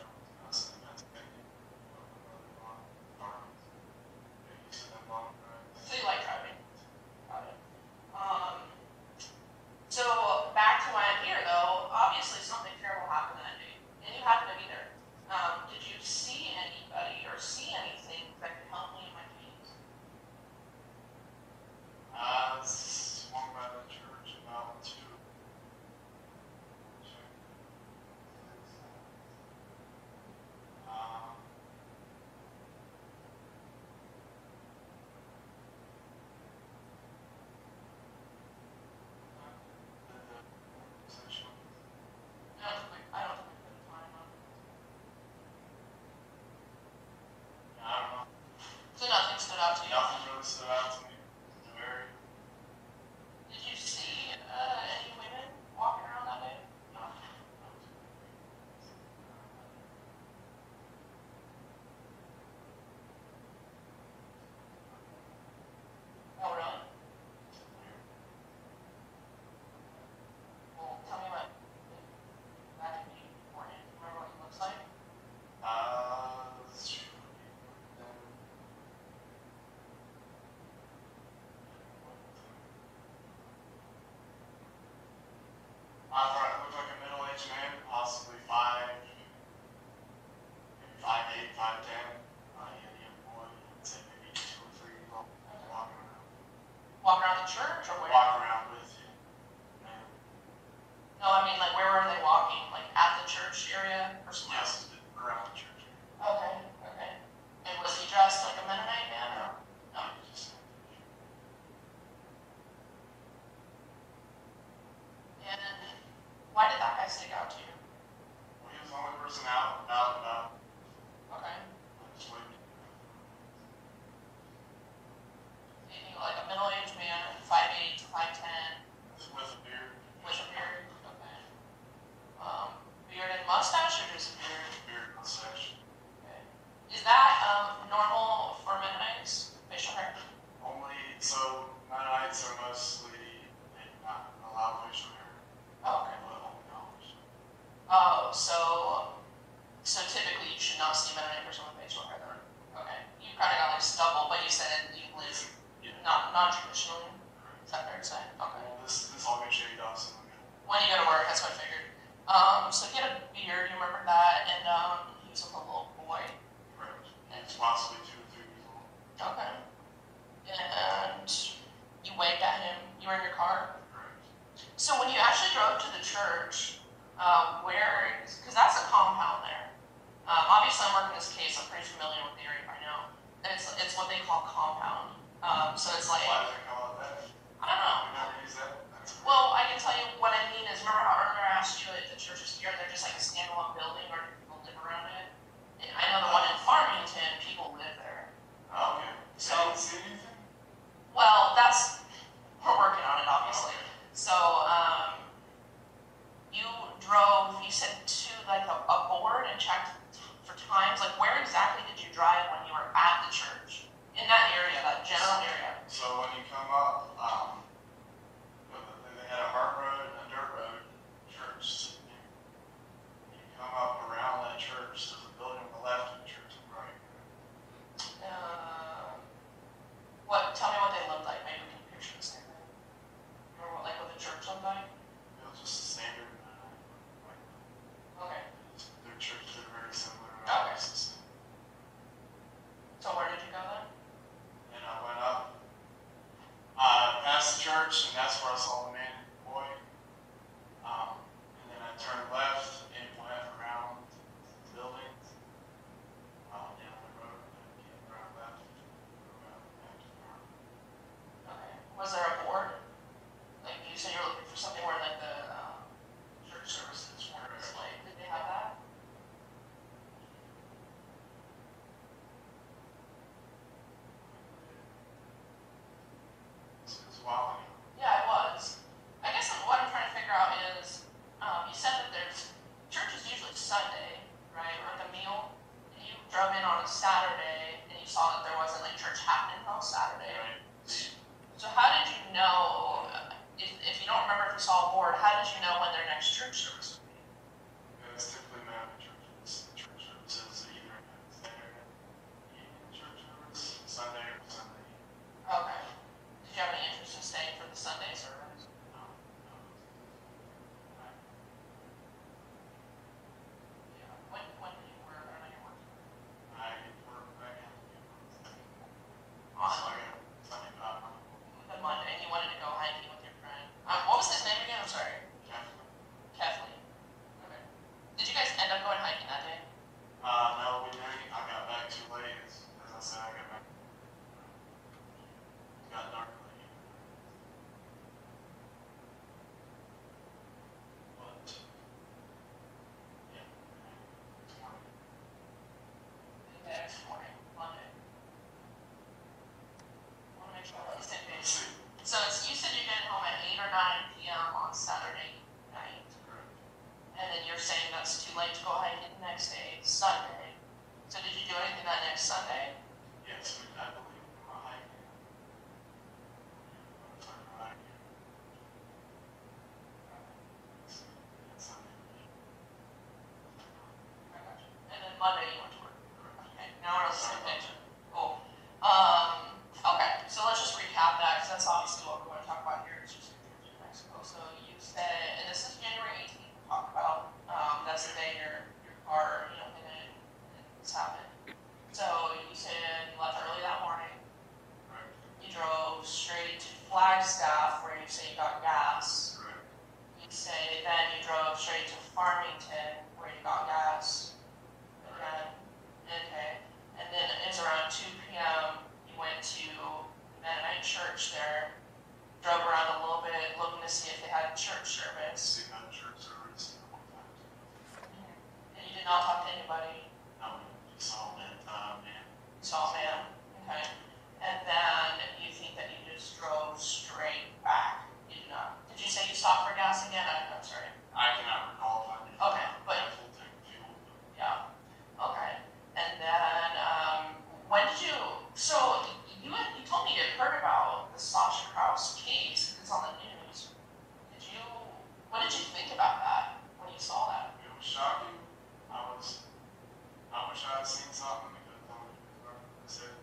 So when you actually drove to the church, um, where, because that's a compound there. Um, obviously, I'm working this case. I'm pretty familiar with the area by now. It's it's what they call compound. Um, so it's like. Why do they call it that? I don't know. You never use that. Well, I can tell you what I mean is, remember how earlier I asked you if the church is here, they're just like a standalone building or people live around it. And I know the one in Farmington, people live there. Oh, okay. So, you didn't see anything? Well, that's, we're working on it, obviously. So, um, you drove, you said to like a, a board and checked for times, like where exactly did you drive when you were at the church? In that area, that general area. So when you come up, um, they had a hard road and a dirt road church. You, you come up around that church, there's a building on the left and a church on the right. Uh, what? Tell me what they looked like. Maybe we can picture the same thing. Remember what, like what the church looked like? It was just a standard. Uh, like, okay. Their churches are very similar. Okay. So where did you go then? And I went up uh, past the church, and that's where I saw the man. Um, and then I turned left and went around the building, um, down the road, and came around left, around back to the farm. Okay. Was there a board? Like you said, you were looking for something where like the um, church services weren't displayed. Did they have that? It was a while ago. Yeah, it was. I guess what I'm trying to figure out is, um, you said that there's, church is usually Sunday, right, or the meal, and you drove in on a Saturday, and you saw that there wasn't, like, church happening on Saturday. Right. So how did you know, if, if you don't remember if you saw a board, how did you know when their next church service would be? Yeah, it's typically not in churches. Church services either Saturday evening church service, Sunday or Sunday evening. Okay. Did you have any interest in staying for the Sunday service? When, when did you work? I don't know you worked. I worked back in Awesome. Sunday, uh, the Monday, and you wanted to go hiking with your friend. Um, what was his name again? I'm sorry. Kathleen. Kathleen. Okay. Did you guys end up going hiking that day? Uh, no, we didn't. I got back too late. As, as I said, I got back. It got dark late. But. Next morning, Monday. I want to make sure I'm on the same page. So it's, you said you get home at eight or nine p m on Saturday night. Correct. And then you're saying that's too late to go hiking the next day, Sunday. So did you do anything that next Sunday? Yes, we, I believe we were hiking. We were hiking. It's Sunday. I got you. And then Monday you went to work. Okay, now we're on the same page. Cool. Um, okay, so let's just recap that, because that's obviously what we want to talk about here. It's just in Mexico. So you said, and this is January eighteenth we talked about. Um, that's the day your, your car, you know, hit it and this happened. So you said you left early that morning. Right. You drove straight to Flagstaff, where you say you got gas. Right. You say then you drove straight to Farmington, where you got gas. Right. Again. Okay, and then it's around two p m you went to the Mennonite church there, drove around a little bit, looking to see if they had a church service. They had a church service. And you did not talk to anybody? No, you saw a man. Uh, man. You saw a man, okay. And then you think that you just drove straight back. You did not. Did you say you stopped for gas again? I, I'm sorry. I cannot recall. I did. Okay, but... Yeah, okay. And then, um, when did you, so you had, you told me you had heard about the Sasha Krause case, because it's on the news. Did you, what did you think about that when you saw that? It was shocking. I was, I wish I had seen something because I would have said it.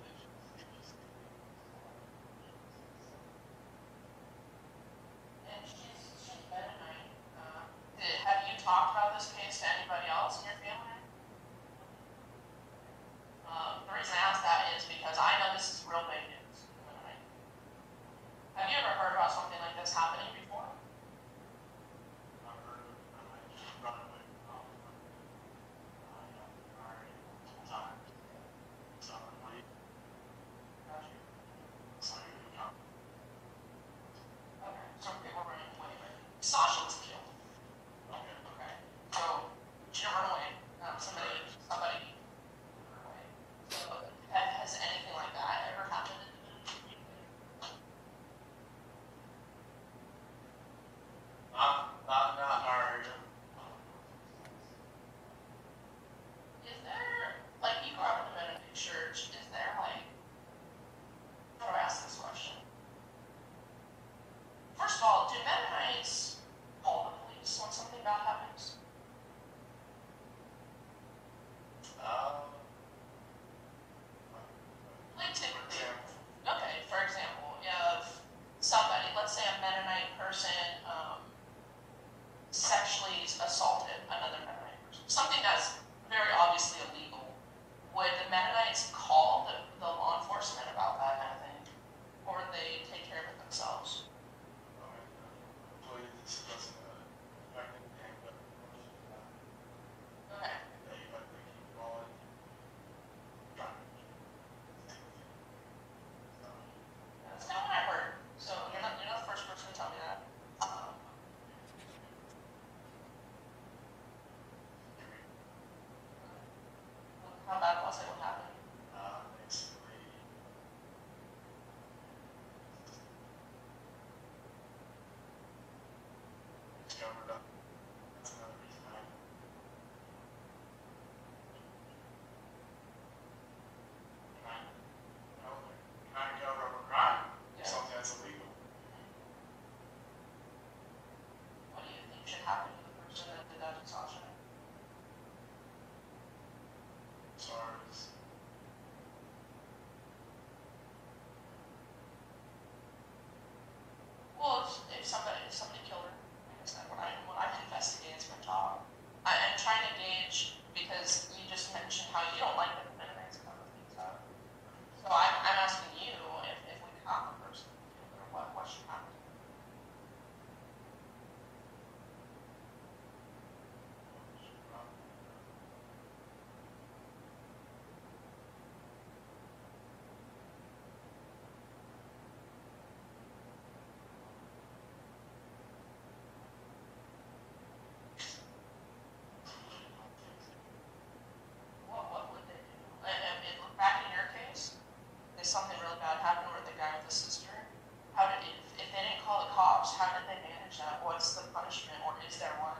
punishment? What's the punishment, or is there one?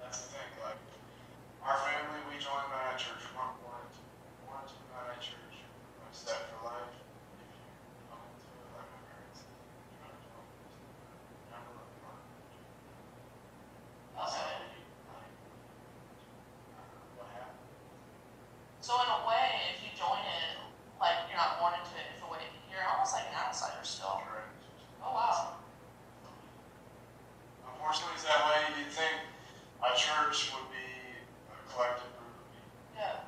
That's the thing. Like, our family, we joined Mennonite Church. We're not born into, born into Mennonite Church. We're set for life. If you come into it, like my parents, you know, never look for it. So in a way, if you join it, like, you're not born into it, if a way, you're almost like an outsider still. Correct. Oh, wow. Unfortunately, it's that way. You'd think a church would be a collective group of people. Yeah.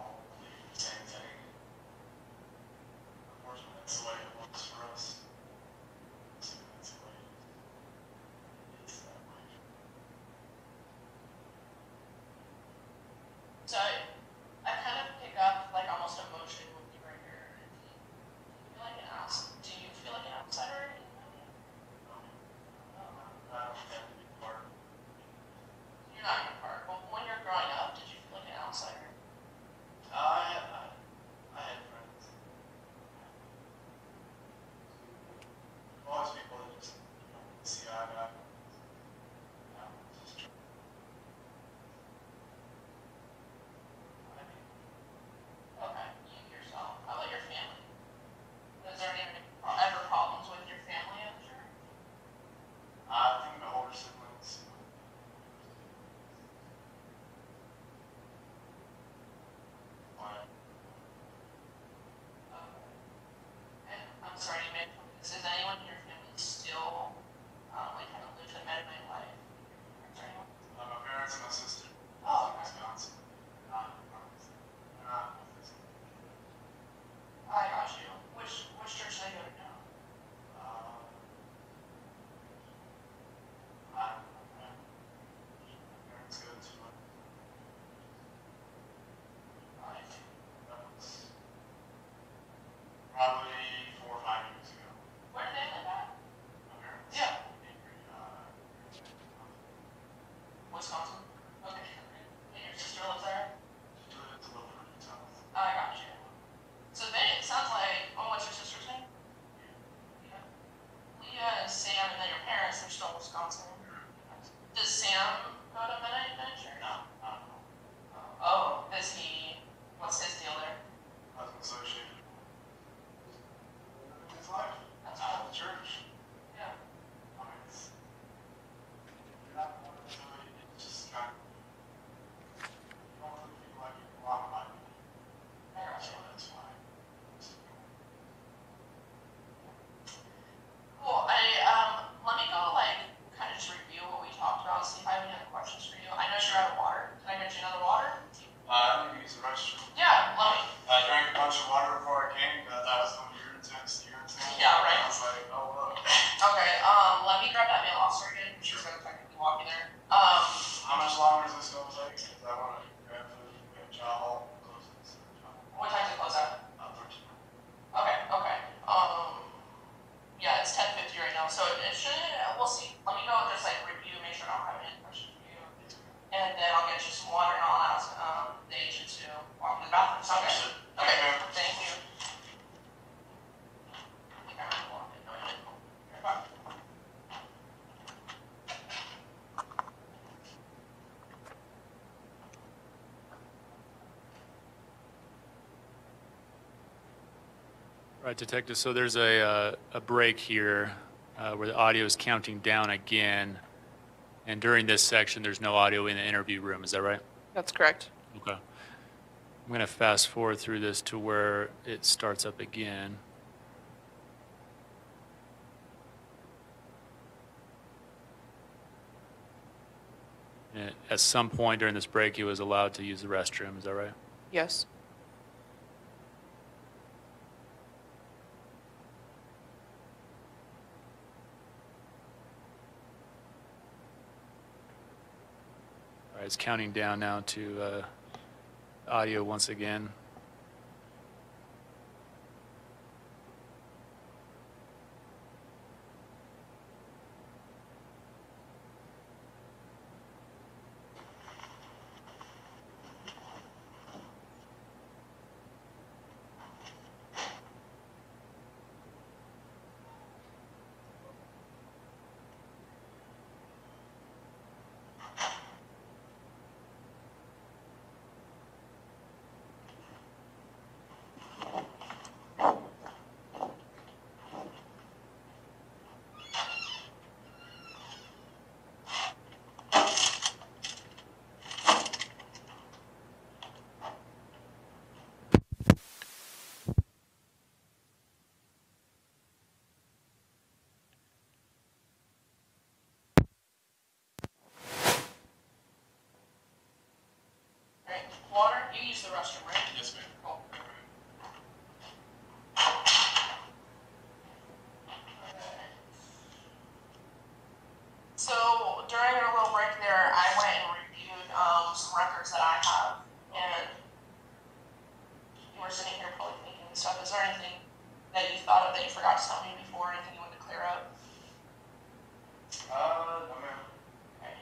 All believing the same thing. Unfortunately, that's the way it looks for us. That's the way it is that way. So, sorry, man, is anyone in your family still, um, like, kind of live the Mennonite life? Uh, my parents and my sister. Oh, okay. Wisconsin. Uh, uh, I got you. Which, which church do they go to now? Uh, I don't know. My parents go to my... I think that was probably... Wisconsin? Okay. And your sister lives there? She lives a little further south. I got you. So then it sounds like, oh, what's your sister's name? Yeah. Yeah. Leah, Sam, and then your parents, they're still in Wisconsin. Yeah. Does Sam go to Mennonite Church? No, I don't know. Oh, is he, what's his deal there? I was associated with his life. That's out of the church. Yeah. Nice. Right, detective, so there's a, uh, a break here uh, where the audio is counting down again. And during this section, there's no audio in the interview room. Is that right? That's correct. Okay. I'm going to fast forward through this to where it starts up again. And at some point during this break, he was allowed to use the restroom. Is that right? Yes. It's counting down now to uh, audio once again. You use the restroom, right? Yes, ma'am. Cool. So during our little break there, I went and reviewed um, some records that I have, and you were sitting here probably thinking stuff. Is there anything that you thought of that you forgot to tell me before, anything you wanted to clear up? Uh, no, ma'am. I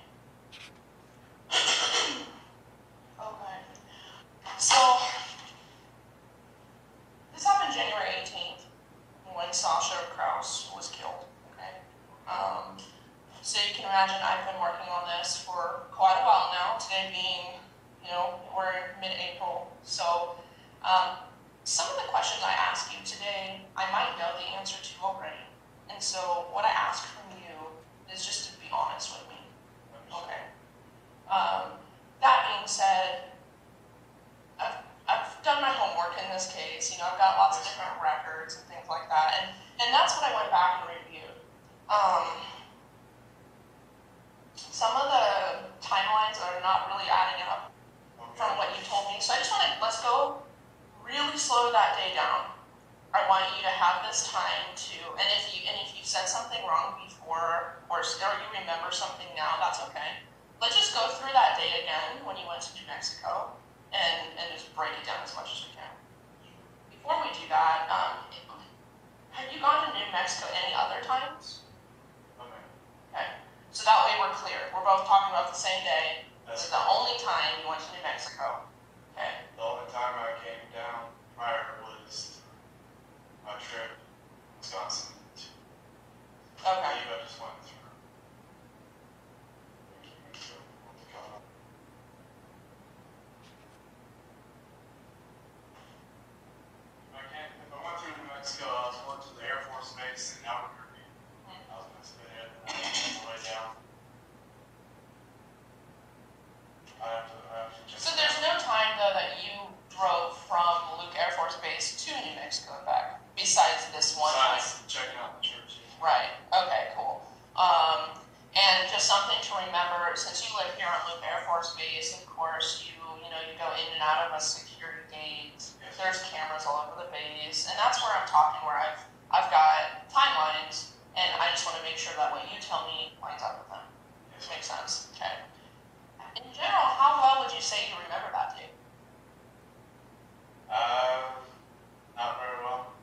was going to the Air Force Base in Albuquerque. I was going to spend it all the way down. I have to, I have to just so there's no time, though, that you drove from Luke Air Force Base to New Mexico and back, besides this one? Besides checking out the church. Right. Okay, cool. Um, and just something to remember, since you live here on Luke Air Force Base, of course, you, you know, you go in and out of a security gate. There's cameras all over the base, and that's where I'm talking, where I've I've got timelines, and I just want to make sure that what you tell me lines up with them. Does that make sense? Okay. In general, how well would you say you remember that date? Uh, not very well.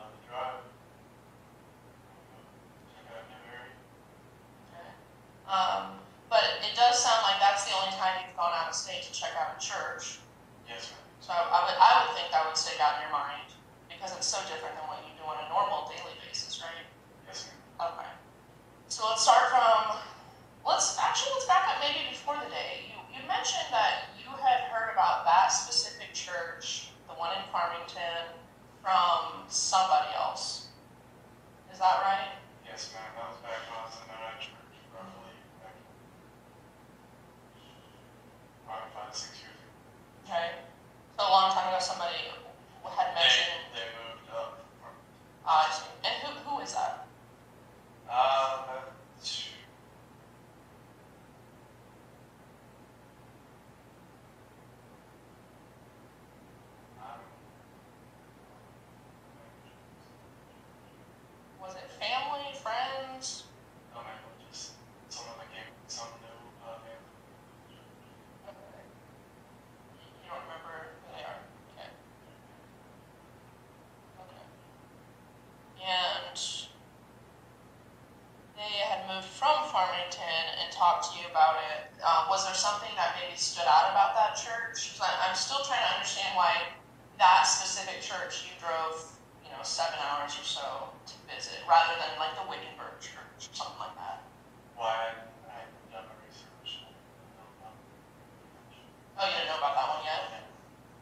Not the drive. Okay. Um, but it does sound like that's the only time you've gone out of state to check out a church. Yes, ma'am. So I would, I would think that would stick out in your mind, because it's so different than what you do on a normal daily basis, right? Yes, ma'am. Okay. So let's start from, let's, actually let's back up maybe before the day. You, you mentioned that you had heard about that specific church, the one in Farmington, from somebody else. Is that right? Yes, ma'am. That was back when I was in the Mennonite Church, roughly, back probably five, six years ago. Okay. So a long time ago, somebody had mentioned... They, they moved up. Uh, and who, who is that? Uh, shoot. Was it family, friends? No, man, just someone that came with some new uh, family. You don't remember who they are? Okay. Okay. And they had moved from Farmington and talked to you about it. Um, was there something that maybe stood out about that church? Because I'm still trying to understand why that specific church you drove, you know, seven hours or so to visit, rather than like the Wickenburg Church or something like that. Why? Oh, you didn't know about that one yet?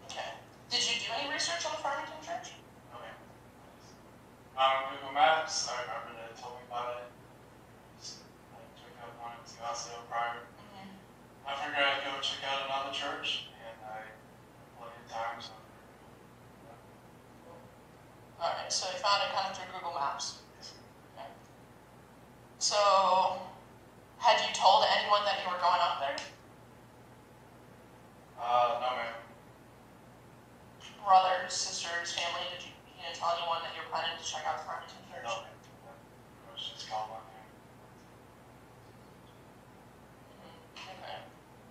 Okay. Did you do any research on the Farmington Church? Okay. Um, Google Maps, I remember they told me about it. Just like, check out one in Scottsdale prior. Mm-hmm. I figured I'd go check out another church, and I plenty of time, so. Alright, so you found it kind of through Google Maps? Yes. Okay. So, had you told anyone that you were going up there? Uh, Uh, no, ma'am. Brothers, sisters, family, did you, you know, tell anyone that you're planning to check out the Farmington Church? No, ma'am. It was just called my name. Okay.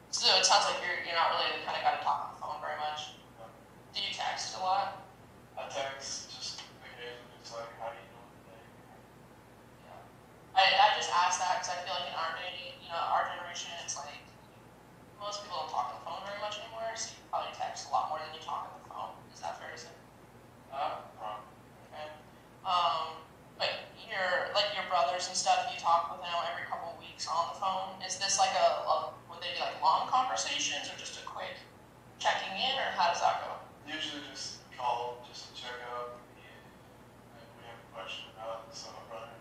So it sounds like you're, you're not really the kind of guy to talk on the phone very much. No. Do you text a lot? I text just occasionally. It's like, how do you know today? Yeah. I, I just asked that because I feel like in our day, you know, our generation, it's like, most people don't talk on the phone very much anymore, so you probably text a lot more than you talk on the phone. Is that fair to say? Uh, probably. Okay. Um, but your, like your brothers and stuff, you talk with them every couple of weeks on the phone. Is this like a, a, would they be like long conversations or just a quick checking in, or how does that go? Usually just call, just to check up, and if we have a question about it, so my brother,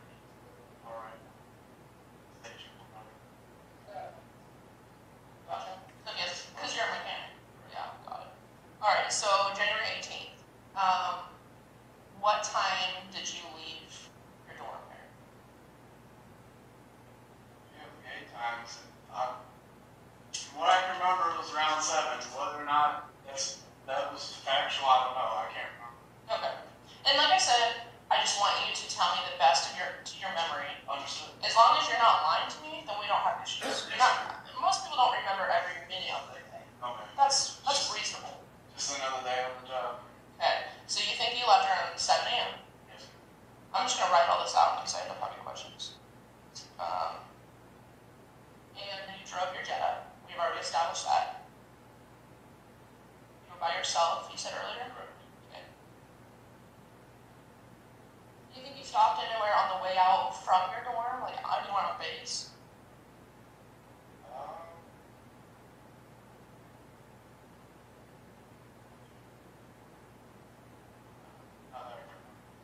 all right, stay tuned. Gotcha. Okay, because you're a mechanic. Yeah, got it. All right, so January eighteenth. Um, what time did you leave your dorm here? Yeah, eight times. Uh, what I can remember was around seven. Whether or not that's, that was factual, I don't know. I can't remember. Okay. And like I said, I just want you to tell me the best of your to your memory. Understood. As long as you're not lying to me, then we don't have issues. You're not, most people don't remember every minute of their day. Okay. That's that's just, reasonable. Just another day on the job. Okay. So you think you left around seven a m? Yes. I'm just gonna write all this out because I don't have any questions. Um. And you drove your jet up. We've already established that. You were by yourself. You said earlier. Correct. Do you think you stopped anywhere on the way out from your dorm, like anywhere on base? Um, not there.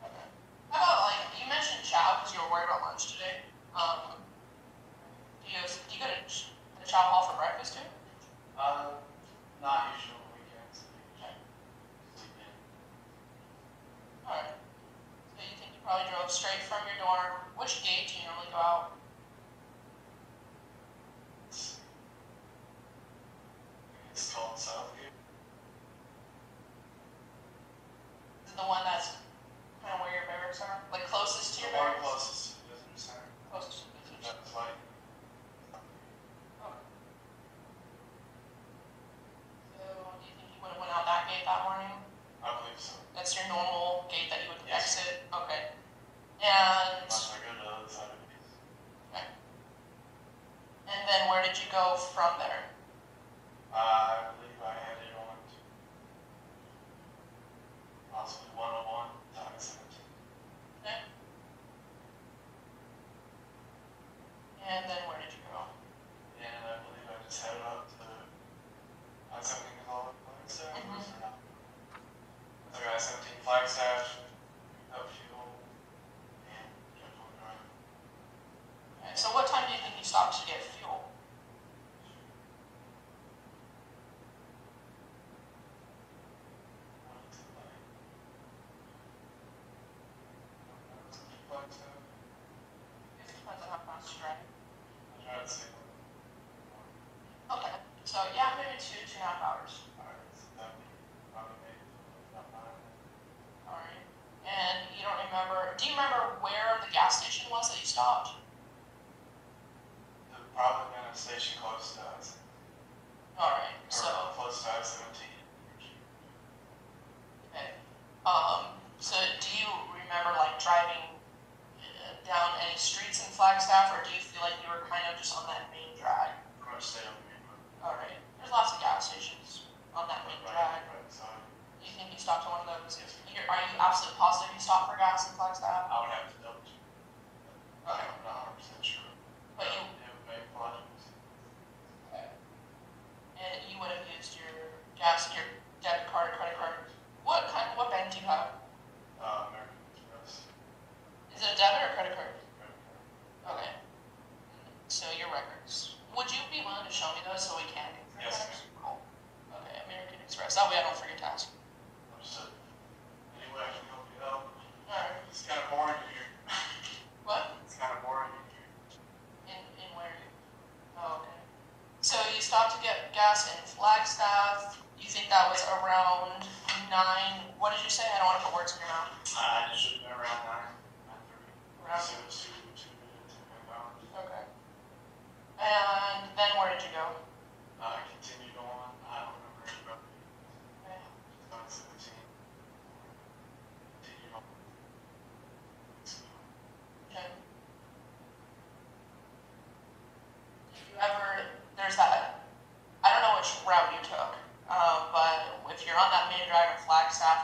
Okay. How about, like, you mentioned chow because you were worried about lunch today. Um, do you do you go to the chow hall for breakfast too? Um, uh, not usually on weekends. Okay. All right. Probably drove straight from your dorm. Which gate do you normally go out? It's, it's called Southgate. Is it the one that's kind of where your barracks are? Like closest to your barracks? The one closest to the visitor center. Closest to the visitor center. That's like. Okay. So, do you think you would have went out that gate that morning? I believe so. That's your normal gate that you would yes. exit? Okay. And... Unless I go to the other side of these. Okay. And then where did you go from there? Uh, I believe I headed on to... possibly one oh one, Dock seventeen. Okay. And then where did you go? And I believe I just headed up to... I something is all over the place there, mm-hmm. or not? I got seventeen Flagstaff, up fuel, and kept on going. Okay, so what time do you think you stopped to get fuel? Flagstaff. It depends on how fast you drive. I tried to say one. Okay, so yeah, maybe two, two and a half hours. Alright, so that would probably make Alright. And you don't remember, do you remember where the gas station was that you stopped? There probably been a station close to us. Alright, so. Close to I seventeen. Okay. Um, so do you remember like driving down any streets in Flagstaff, or do you feel like you were kind of just on that main drag? I'm gonna stay on the main road. Alright. There's lots of gas stations on that main right, drag. Right, so. You think you stopped at one of those? Yes. You're, are you absolutely positive you stopped for gas in Flagstaff? I would have to double check. Okay. I'm not one hundred percent sure. But you... It would make logic. Okay. And you would have used your gas, your debit card, credit card. What kind? What bank do you have? Uh, American Express. Is it a debit or credit card? Credit card. Okay. So your records. Would you be willing to show me those so we can? Yes, ma'am. Cool. Okay, American Express. That way I don't forget to ask you. Anyway, I can help you out. Alright.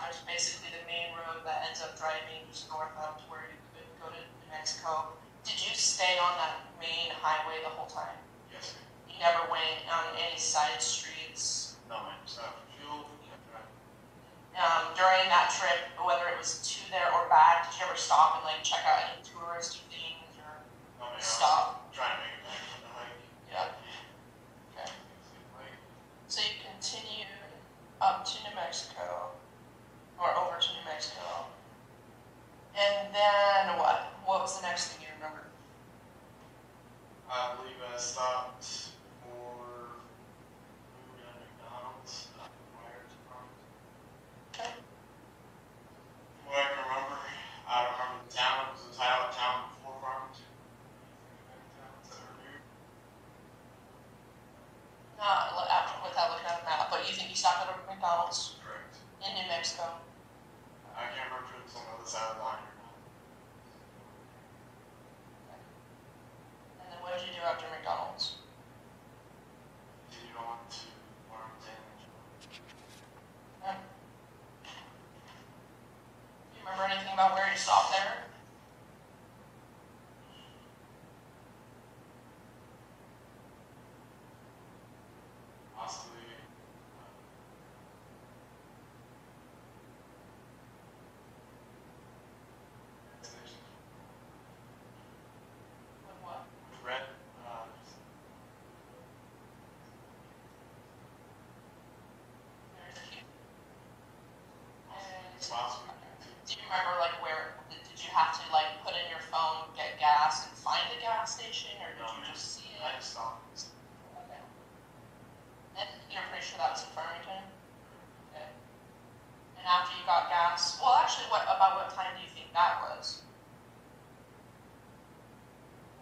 there's basically the main road that ends up driving north up to where you could go to New Mexico. Did you stay on that main highway the whole time? Yes. You never went on any side streets? No, I just stopped for fuel. Um, during that trip, whether it was to there or back, did you ever stop and like check out any touristy things or no, man, stop? Trying to make it back from the hike. Yeah. Okay. So you continued up to New Mexico, or over to New Mexico, and then what? What was the next thing you remember? I believe I stopped for food at McDonald's. Okay. What I can remember, I don't remember the town. It was a title of town before Farmington. Not after without looking at a map, but you think you stopped at a McDonald's? Correct. In New Mexico. I can't remember if it was on the other side of the line or not. Okay. And then what did you do after McDonald's? Did you want to Farmington? Okay. Remember anything about where you stopped there? Possibly. With what? With red. Uh, There's cute. And possibly. Do you remember, like, where, did you have to, like, put in your phone, get gas, and find a gas station, or did no, you just see it? I just saw it. Okay. And you're pretty sure that was in Farmington? Okay. And after you got gas, well, actually, what about what time do you think that was?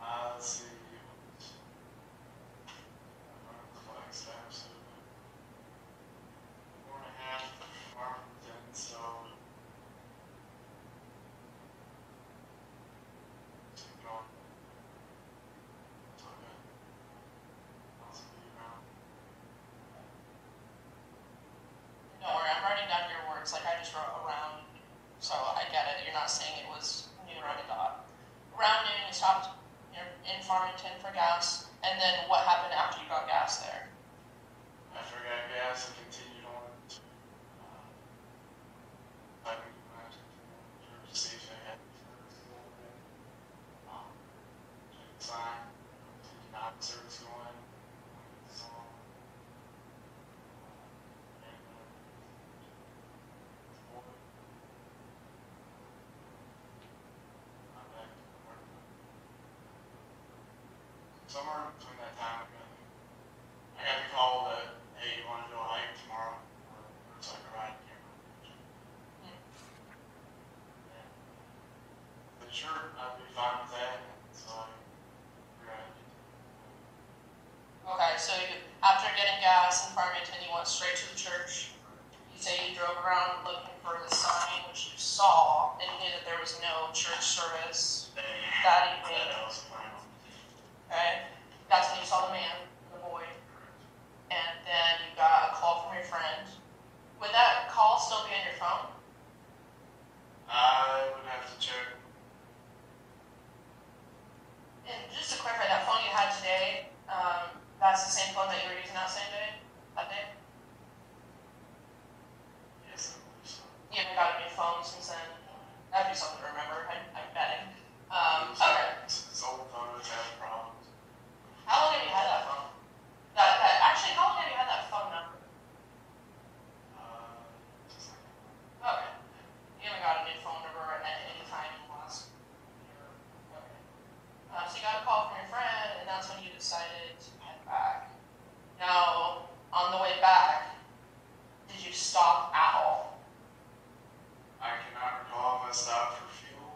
Uh, let's see. I remember the Flagstaff, so four and a half from Farmington, so... Don't worry, I'm writing down your words, like I just wrote around, so I get it, you're not saying it was noon on the dot. Around noon, you stopped in Farmington for gas, and then what happened after you got gas there? After I got gas, I continued on to, uh, I think I was going to see if I had sign, not service going, so, and, uh, I'm back to work. Somewhere between that time, I got the call that, hey, you want to do a hike tomorrow, or, or it's like a ride camera. Yeah. And, but sure, I'd be fine with that, and so I Okay, so you, after getting gas in Farmington, you went straight to the church. You say you drove around looking for the sign, which you saw, and knew that there was no church service that evening. Okay, that's when you saw the man, the boy, and then you got a call from your friend. Would that call still be on your phone? I would have to check. And just to clarify, that phone you had today, um, that's the same phone that you were using that same day? That day? Yes, I believe so. You haven't got a new phone since then? That'd be something to remember, I, I'm betting. Um, okay. This old phone has had problems. How long have you had that phone? That, that, actually, how long have you had that phone number? Uh, just like that. Okay. You haven't got a new phone number at any time in the last year. Okay. Uh, so you got a call from your friend, and that's when you decided to head back. Now, on the way back, did you stop at all? I cannot recall if I stopped for fuel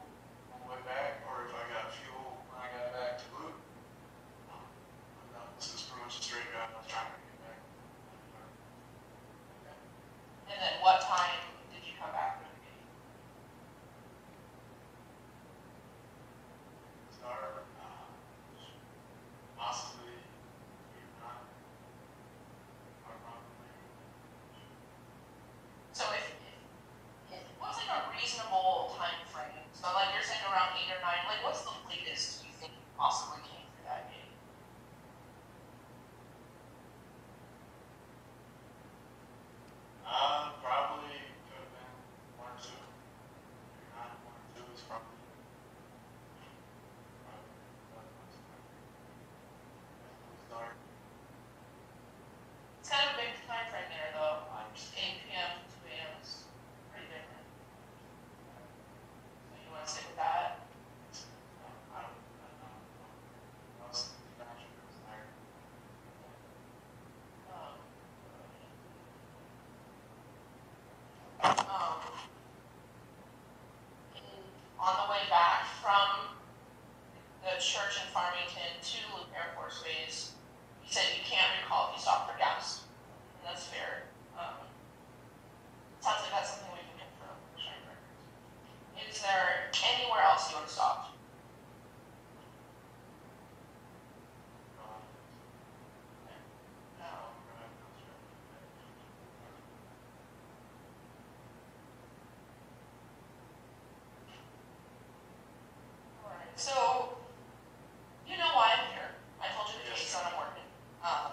on the way back, or if I got fuel when I got back to Luke. Um, no, this is pretty much a straight drive. I was trying to get back. Okay. And then what time did you come back? Like, what's the latest you think possibly came through that gate? Uh, probably could have been one or two. If not one or two, is probably. It was dark. It's kind of a big time frame there, though. I'm just eight p m to two a m is pretty different. So you want to stick with that? I don't, I don't know. I was actually tired. Um, um, on the way back from the church in Farmington to Luke Air Force Base, he said you can't recall if you stopped for gas. And that's fair. Um, sounds like that's something we can get from the shine records. Is there anywhere else you would have stopped? No. Alright, so you know why I'm here. I told you the case that I'm working. Um,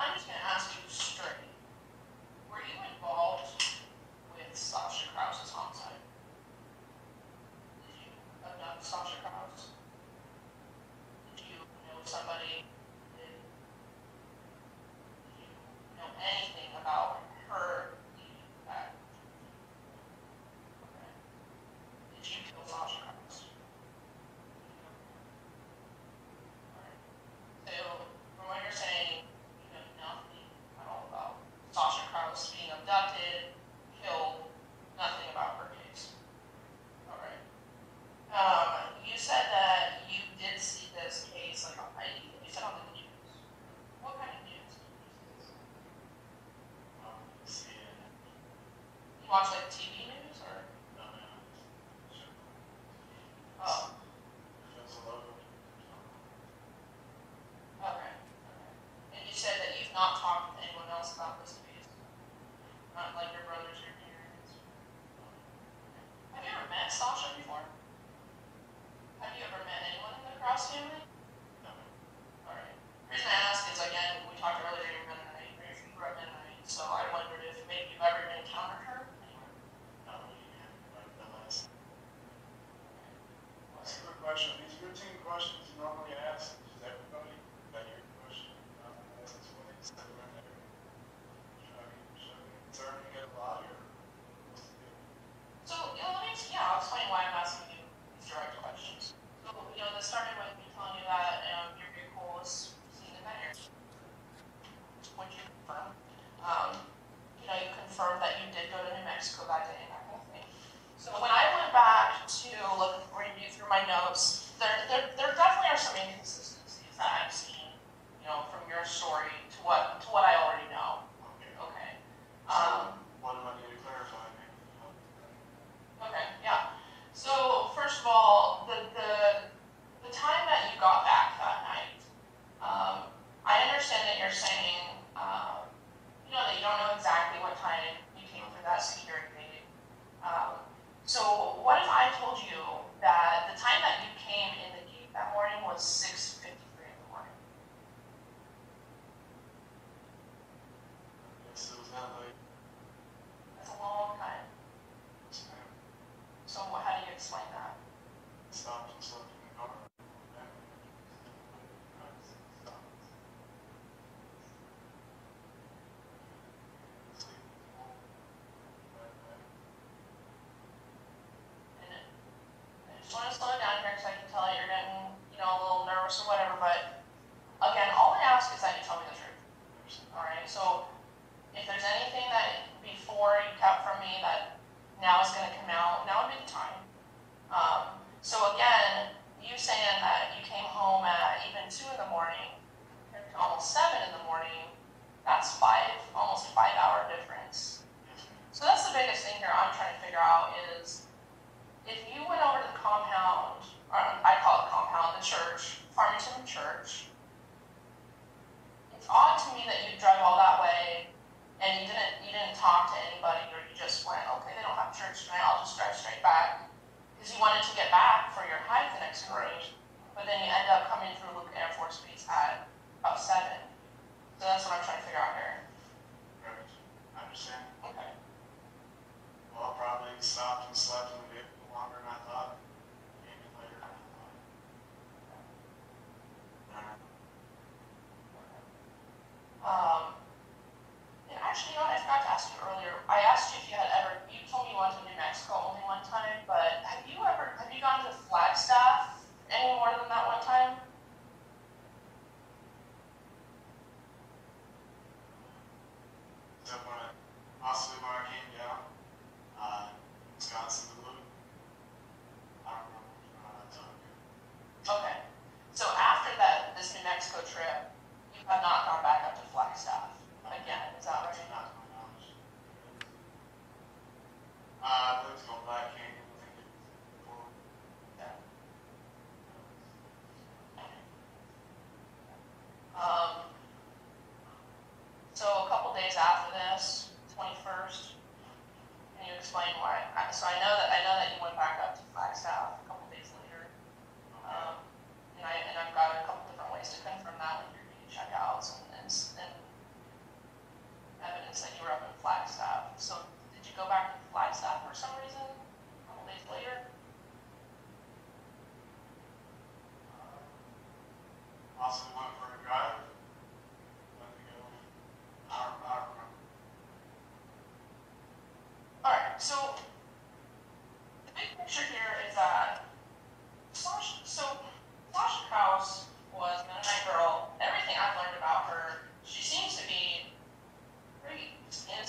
I'm just going to ask you straight. Were you involved with Sasha Krause's homicide? Did you abduct Sasha Krause? Did you know somebody? Did, did you know anything about her leaving that? Okay. Did you kill Sasha Krause? So, from what you're saying, you know nothing at all about Sasha Krause being abducted, killed, nothing about her case. Alright. Um, you said that you did see this case, like, on, I think you said on the news. What kind of news did you see this? Um, see it. You watch, like, T V news, or? No, no. Sure. Oh, Feels a little. okay. okay. And you said that you've not talked with anyone else about this case? Not like your brothers or parents? Have you ever met Sasha before? Have you ever met anyone in the Krause family? No. Alright. The reason I ask is, again, we talked earlier you're Mennonite, or if you grew up Mennonite, so I wondered if maybe you've ever encountered her anywhere. Not really, man. Like the last. That's a good question. These routine questions you normally ask, is everybody got your question? Um, that's what they said around there. Should I be, should I be concerned to get a lawyer? What's the deal? So, you know, let me, yeah, I'll explain why I'm asking you these direct questions. So, you know, this started with me telling you that um, your vehicle was seen in that area. Would you confirm? Um, you know, you confirmed that you did go to New Mexico that day and that whole thing. So when I went back to look, review through my notes, there, there, there definitely are some inconsistencies that I've seen, you know, from your story to what, to what I already know. Okay. Okay. Um, What do I need to clarify? Maybe you can help me with Okay, yeah. So first of all, the the, the time that you got back that night, um, I understand that you're saying, um, you know, that you don't know exactly what time you came through that security gate. Um, so what if I told you that the time that you came in the gate that morning was six fifty-three in the morning? that. Yes, it was not late. That's a long time. So wh- how do you explain that? Stopped and slept in the car. And I just want to slow down here because I can tell that you're getting, you know, a little nervous or whatever, but again, all I ask is that you tell me the truth. Alright, so if there's anything that before you kept from me that now it's going to come out, now would be the time. Um, so again, you saying that you came home at even two in the morning, almost seven in the morning, that's five, almost five hour difference. So that's the biggest thing here I'm trying to figure out is, if you went over to the compound, or I call it compound, the church, Farmington Church, it's odd to me that you drove all that way and you didn't you didn't talk to anybody, or you just went, okay, they don't have Church Street, I'll just drive straight back. Because you wanted to get back for your hike the next morning, but then you end up coming through Luke Air Force Base at about seven. So that's what I'm trying to figure out here. Perfect. I understand. Okay. Well, I probably stopped and slept in the vehicle longer than I thought. Came in later than I thought. Um, and actually, you know what? I forgot to ask you earlier. I asked you if you had ever, you told me you went to New Mexico only one time, but have you ever, have you gone to Flagstaff any more than that one time? Except when I, possibly when I came down, uh, Wisconsin to Luke. I don't remember what that time. Okay. So after that, this New Mexico trip, you have not gone back up to Flagstaff again, is that right? Not to my knowledge. Uh, I believe it's going back here. Um, so a couple days after this, twenty-first, can you explain why? So I know that I know that you went back up to Flagstaff a couple days later, um, and I and I've got a couple different ways to confirm that, like your checkouts and, and and evidence that you were up in Flagstaff. So did you go back to Flagstaff for some reason a couple days later? Possibly went for a drive. Let me go. I don't, I don't remember. Alright, so the big picture here is that Sasha, so Sasha Krause was a Mennonite girl. Everything I've learned about her, she seems to be pretty in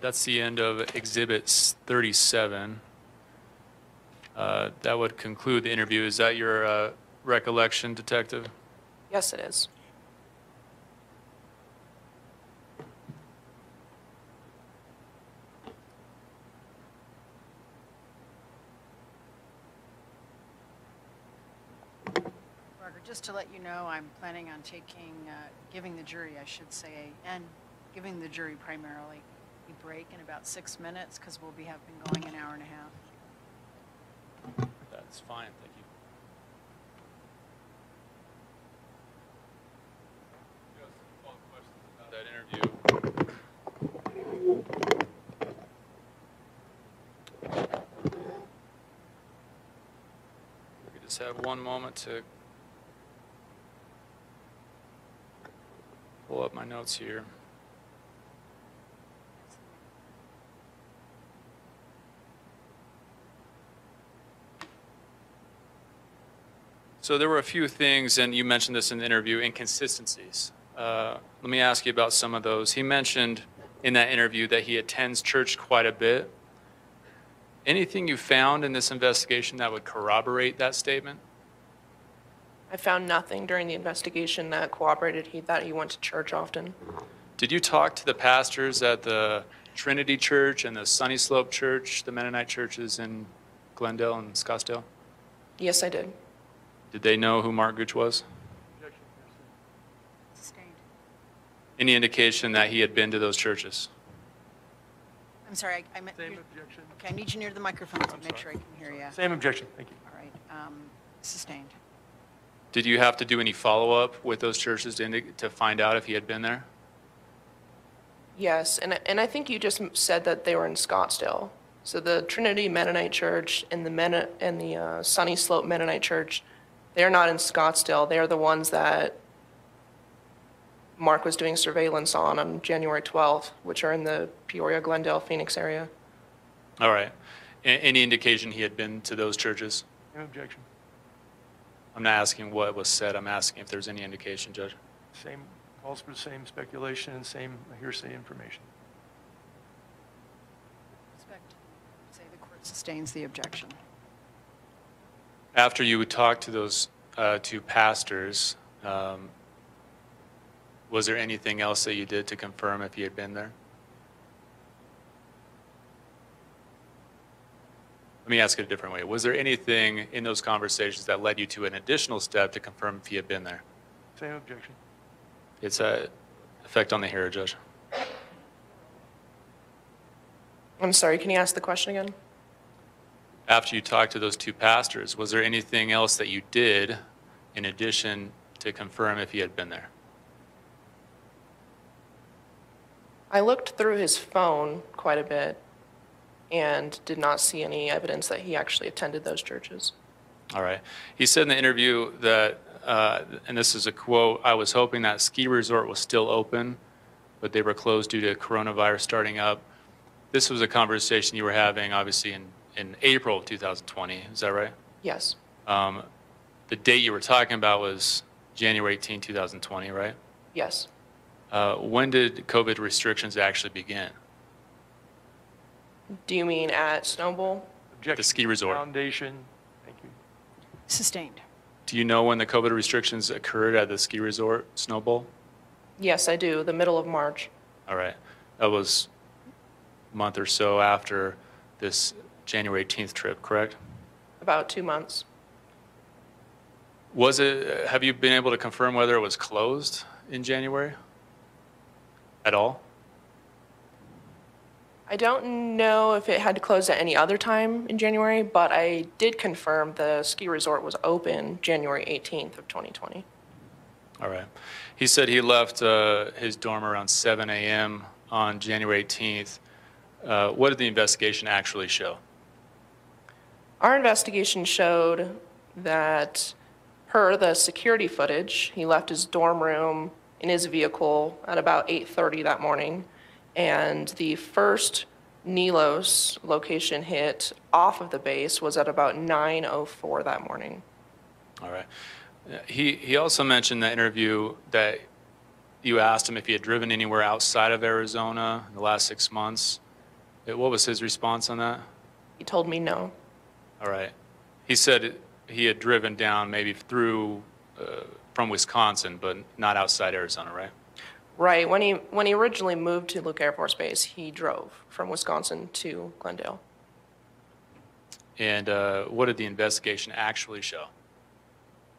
That's the end of Exhibit thirty-seven. Uh, that would conclude the interview. Is that your uh, recollection, Detective? Yes, it is. Roger, just to let you know, I'm planning on taking, uh, giving the jury, I should say, and giving the jury primarily a break in about six minutes because we'll be have been going an hour and a half. That's fine, thank you. Do you have some follow-up questions about that interview? We could just have one moment to pull up my notes here. So there were a few things, and you mentioned this in the interview, inconsistencies. Uh, let me ask you about some of those. He mentioned in that interview that he attends church quite a bit. Anything you found in this investigation that would corroborate that statement? I found nothing during the investigation that corroborated he, that he went to church often. Did you talk to the pastors at the Trinity Church and the Sunny Slope Church, the Mennonite churches in Glendale and Scottsdale? Yes, I did. Did they know who Mark Gooch was? Sustained. Any indication that he had been to those churches? I'm sorry, I, I meant... Same objection. Okay, I need you near the microphone to make sure I can hear you. Same objection, thank you. All right, um, sustained. Did you have to do any follow-up with those churches to, indi to find out if he had been there? Yes, and, and I think you just said that they were in Scottsdale. So the Trinity Mennonite Church and the, Men and the uh, Sunny Slope Mennonite Church, they're not in Scottsdale. They're the ones that Mark was doing surveillance on on January twelfth, which are in the Peoria, Glendale, Phoenix area. All right. A any indication he had been to those churches? No objection. I'm not asking what was said. I'm asking if there's any indication, Judge. Same calls for the same speculation and same hearsay information. Respect. Say the court sustains the objection. After you would talk to those uh, two pastors, um, was there anything else that you did to confirm if he had been there? Let me ask it a different way. Was there anything in those conversations that led you to an additional step to confirm if he had been there? Same objection. It's an effect on the hearer, Judge. I'm sorry, can you ask the question again? After you talked to those two pastors, was there anything else that you did in addition to confirm if he had been there? I looked through his phone quite a bit and did not see any evidence that he actually attended those churches. All right. He said in the interview that, uh, and this is a quote, "I was hoping that ski resort was still open, but they were closed due to coronavirus starting up." This was a conversation you were having, obviously, in in April of two thousand twenty, is that right? Yes. Um, the date you were talking about was January eighteenth, two thousand twenty, right? Yes. Uh, when did COVID restrictions actually begin? Do you mean at Snowbowl? The ski resort. Foundation, thank you. Sustained. Do you know when the COVID restrictions occurred at the ski resort, Snowbowl? Yes, I do, the middle of March. All right, that was a month or so after this January eighteenth trip, correct? About two months. Was it, have you been able to confirm whether it was closed in January at all? I don't know if it had to close at any other time in January, but I did confirm the ski resort was open January eighteenth of twenty twenty. All right. He said he left uh, his dorm around seven A M on January eighteenth. Uh, what did the investigation actually show? Our investigation showed that, per the security footage, he left his dorm room in his vehicle at about eight thirty that morning, and the first NILOS location hit off of the base was at about nine oh four that morning. All right. He, he also mentioned in the interview that you asked him if he had driven anywhere outside of Arizona in the last six months. What was his response on that? He told me no. All right. He said he had driven down maybe through, uh, from Wisconsin, but not outside Arizona, right? Right. When he, when he originally moved to Luke Air Force Base, he drove from Wisconsin to Glendale. And uh, what did the investigation actually show?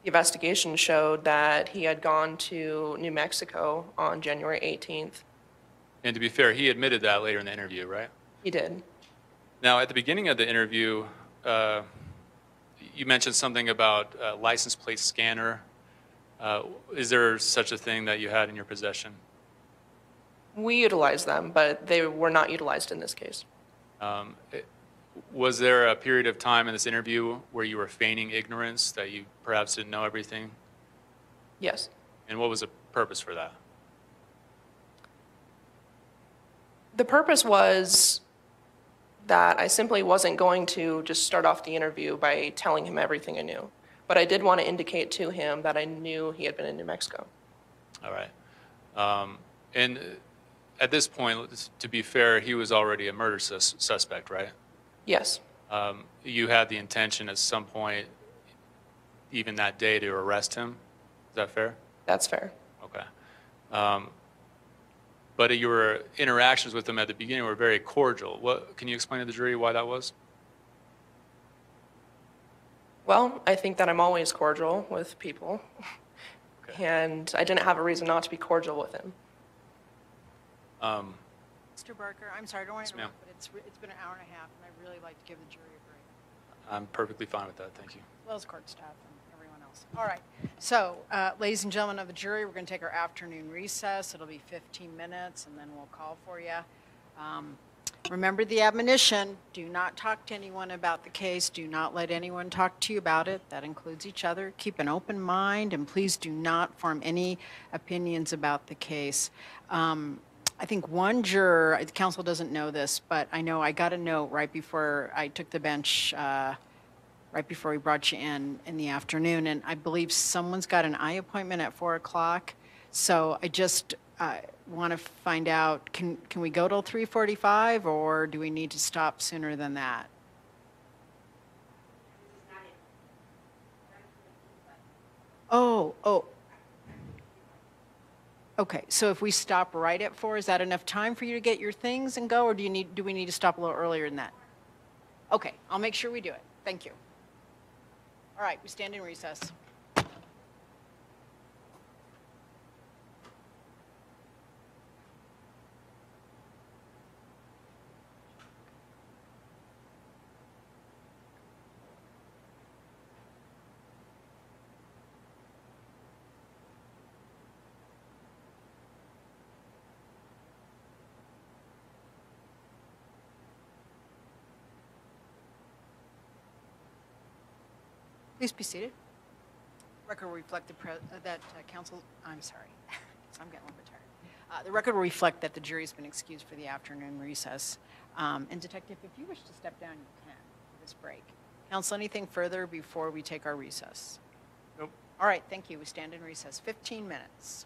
The investigation showed that he had gone to New Mexico on January eighteenth. And to be fair, he admitted that later in the interview, right? He did. Now, at the beginning of the interview, uh, you mentioned something about uh, license plate scanner. Uh, is there such a thing that you had in your possession? We utilized them, but they were not utilized in this case. Um, it, Was there a period of time in this interview where you were feigning ignorance, that you perhaps didn't know everything? Yes. And what was the purpose for that? The purpose was that I simply wasn't going to just start off the interview by telling him everything I knew. But I did want to indicate to him that I knew he had been in New Mexico. All right. Um, and at this point, to be fair, he was already a murder sus- suspect, right? Yes. Um, you had the intention at some point, even that day, to arrest him. Is that fair? That's fair. Okay. Um, but your interactions with him at the beginning were very cordial. What, can you explain to the jury why that was? Well, I think that I'm always cordial with people. Okay. And I didn't have a reason not to be cordial with him. Um, Mister Barker, I'm sorry, I don't want to interrupt, but it's, it's been an hour and a half, and I'd really like to give the jury a break. I'm perfectly fine with that, thank you. As well as court staff and everyone else. All right, so, uh, ladies and gentlemen of the jury, we're going to take our afternoon recess. It'll be fifteen minutes, and then we'll call for you. Um, remember the admonition, do not talk to anyone about the case. Do not let anyone talk to you about it. That includes each other. Keep an open mind, and please do not form any opinions about the case. Um, I think one juror, the counsel doesn't know this, but I know I got a note right before I took the bench, uh, right before we brought you in in the afternoon, and I believe someone's got an eye appointment at four o'clock. So I just uh, want to find out, can can we go till three forty-five, or do we need to stop sooner than that? Oh, oh. Okay, so if we stop right at four, is that enough time for you to get your things and go, or do you need, do we need to stop a little earlier than that? Okay, I'll make sure we do it. Thank you. All right, we stand in recess. Please be seated. Record will reflect the pre uh, that uh, counsel, I'm sorry, I'm getting a little bit tired. Uh, the record will reflect that the jury's been excused for the afternoon recess. Um, and Detective, if you wish to step down, you can for this break. Counsel, anything further before we take our recess? Nope. All right, thank you. We stand in recess. fifteen minutes.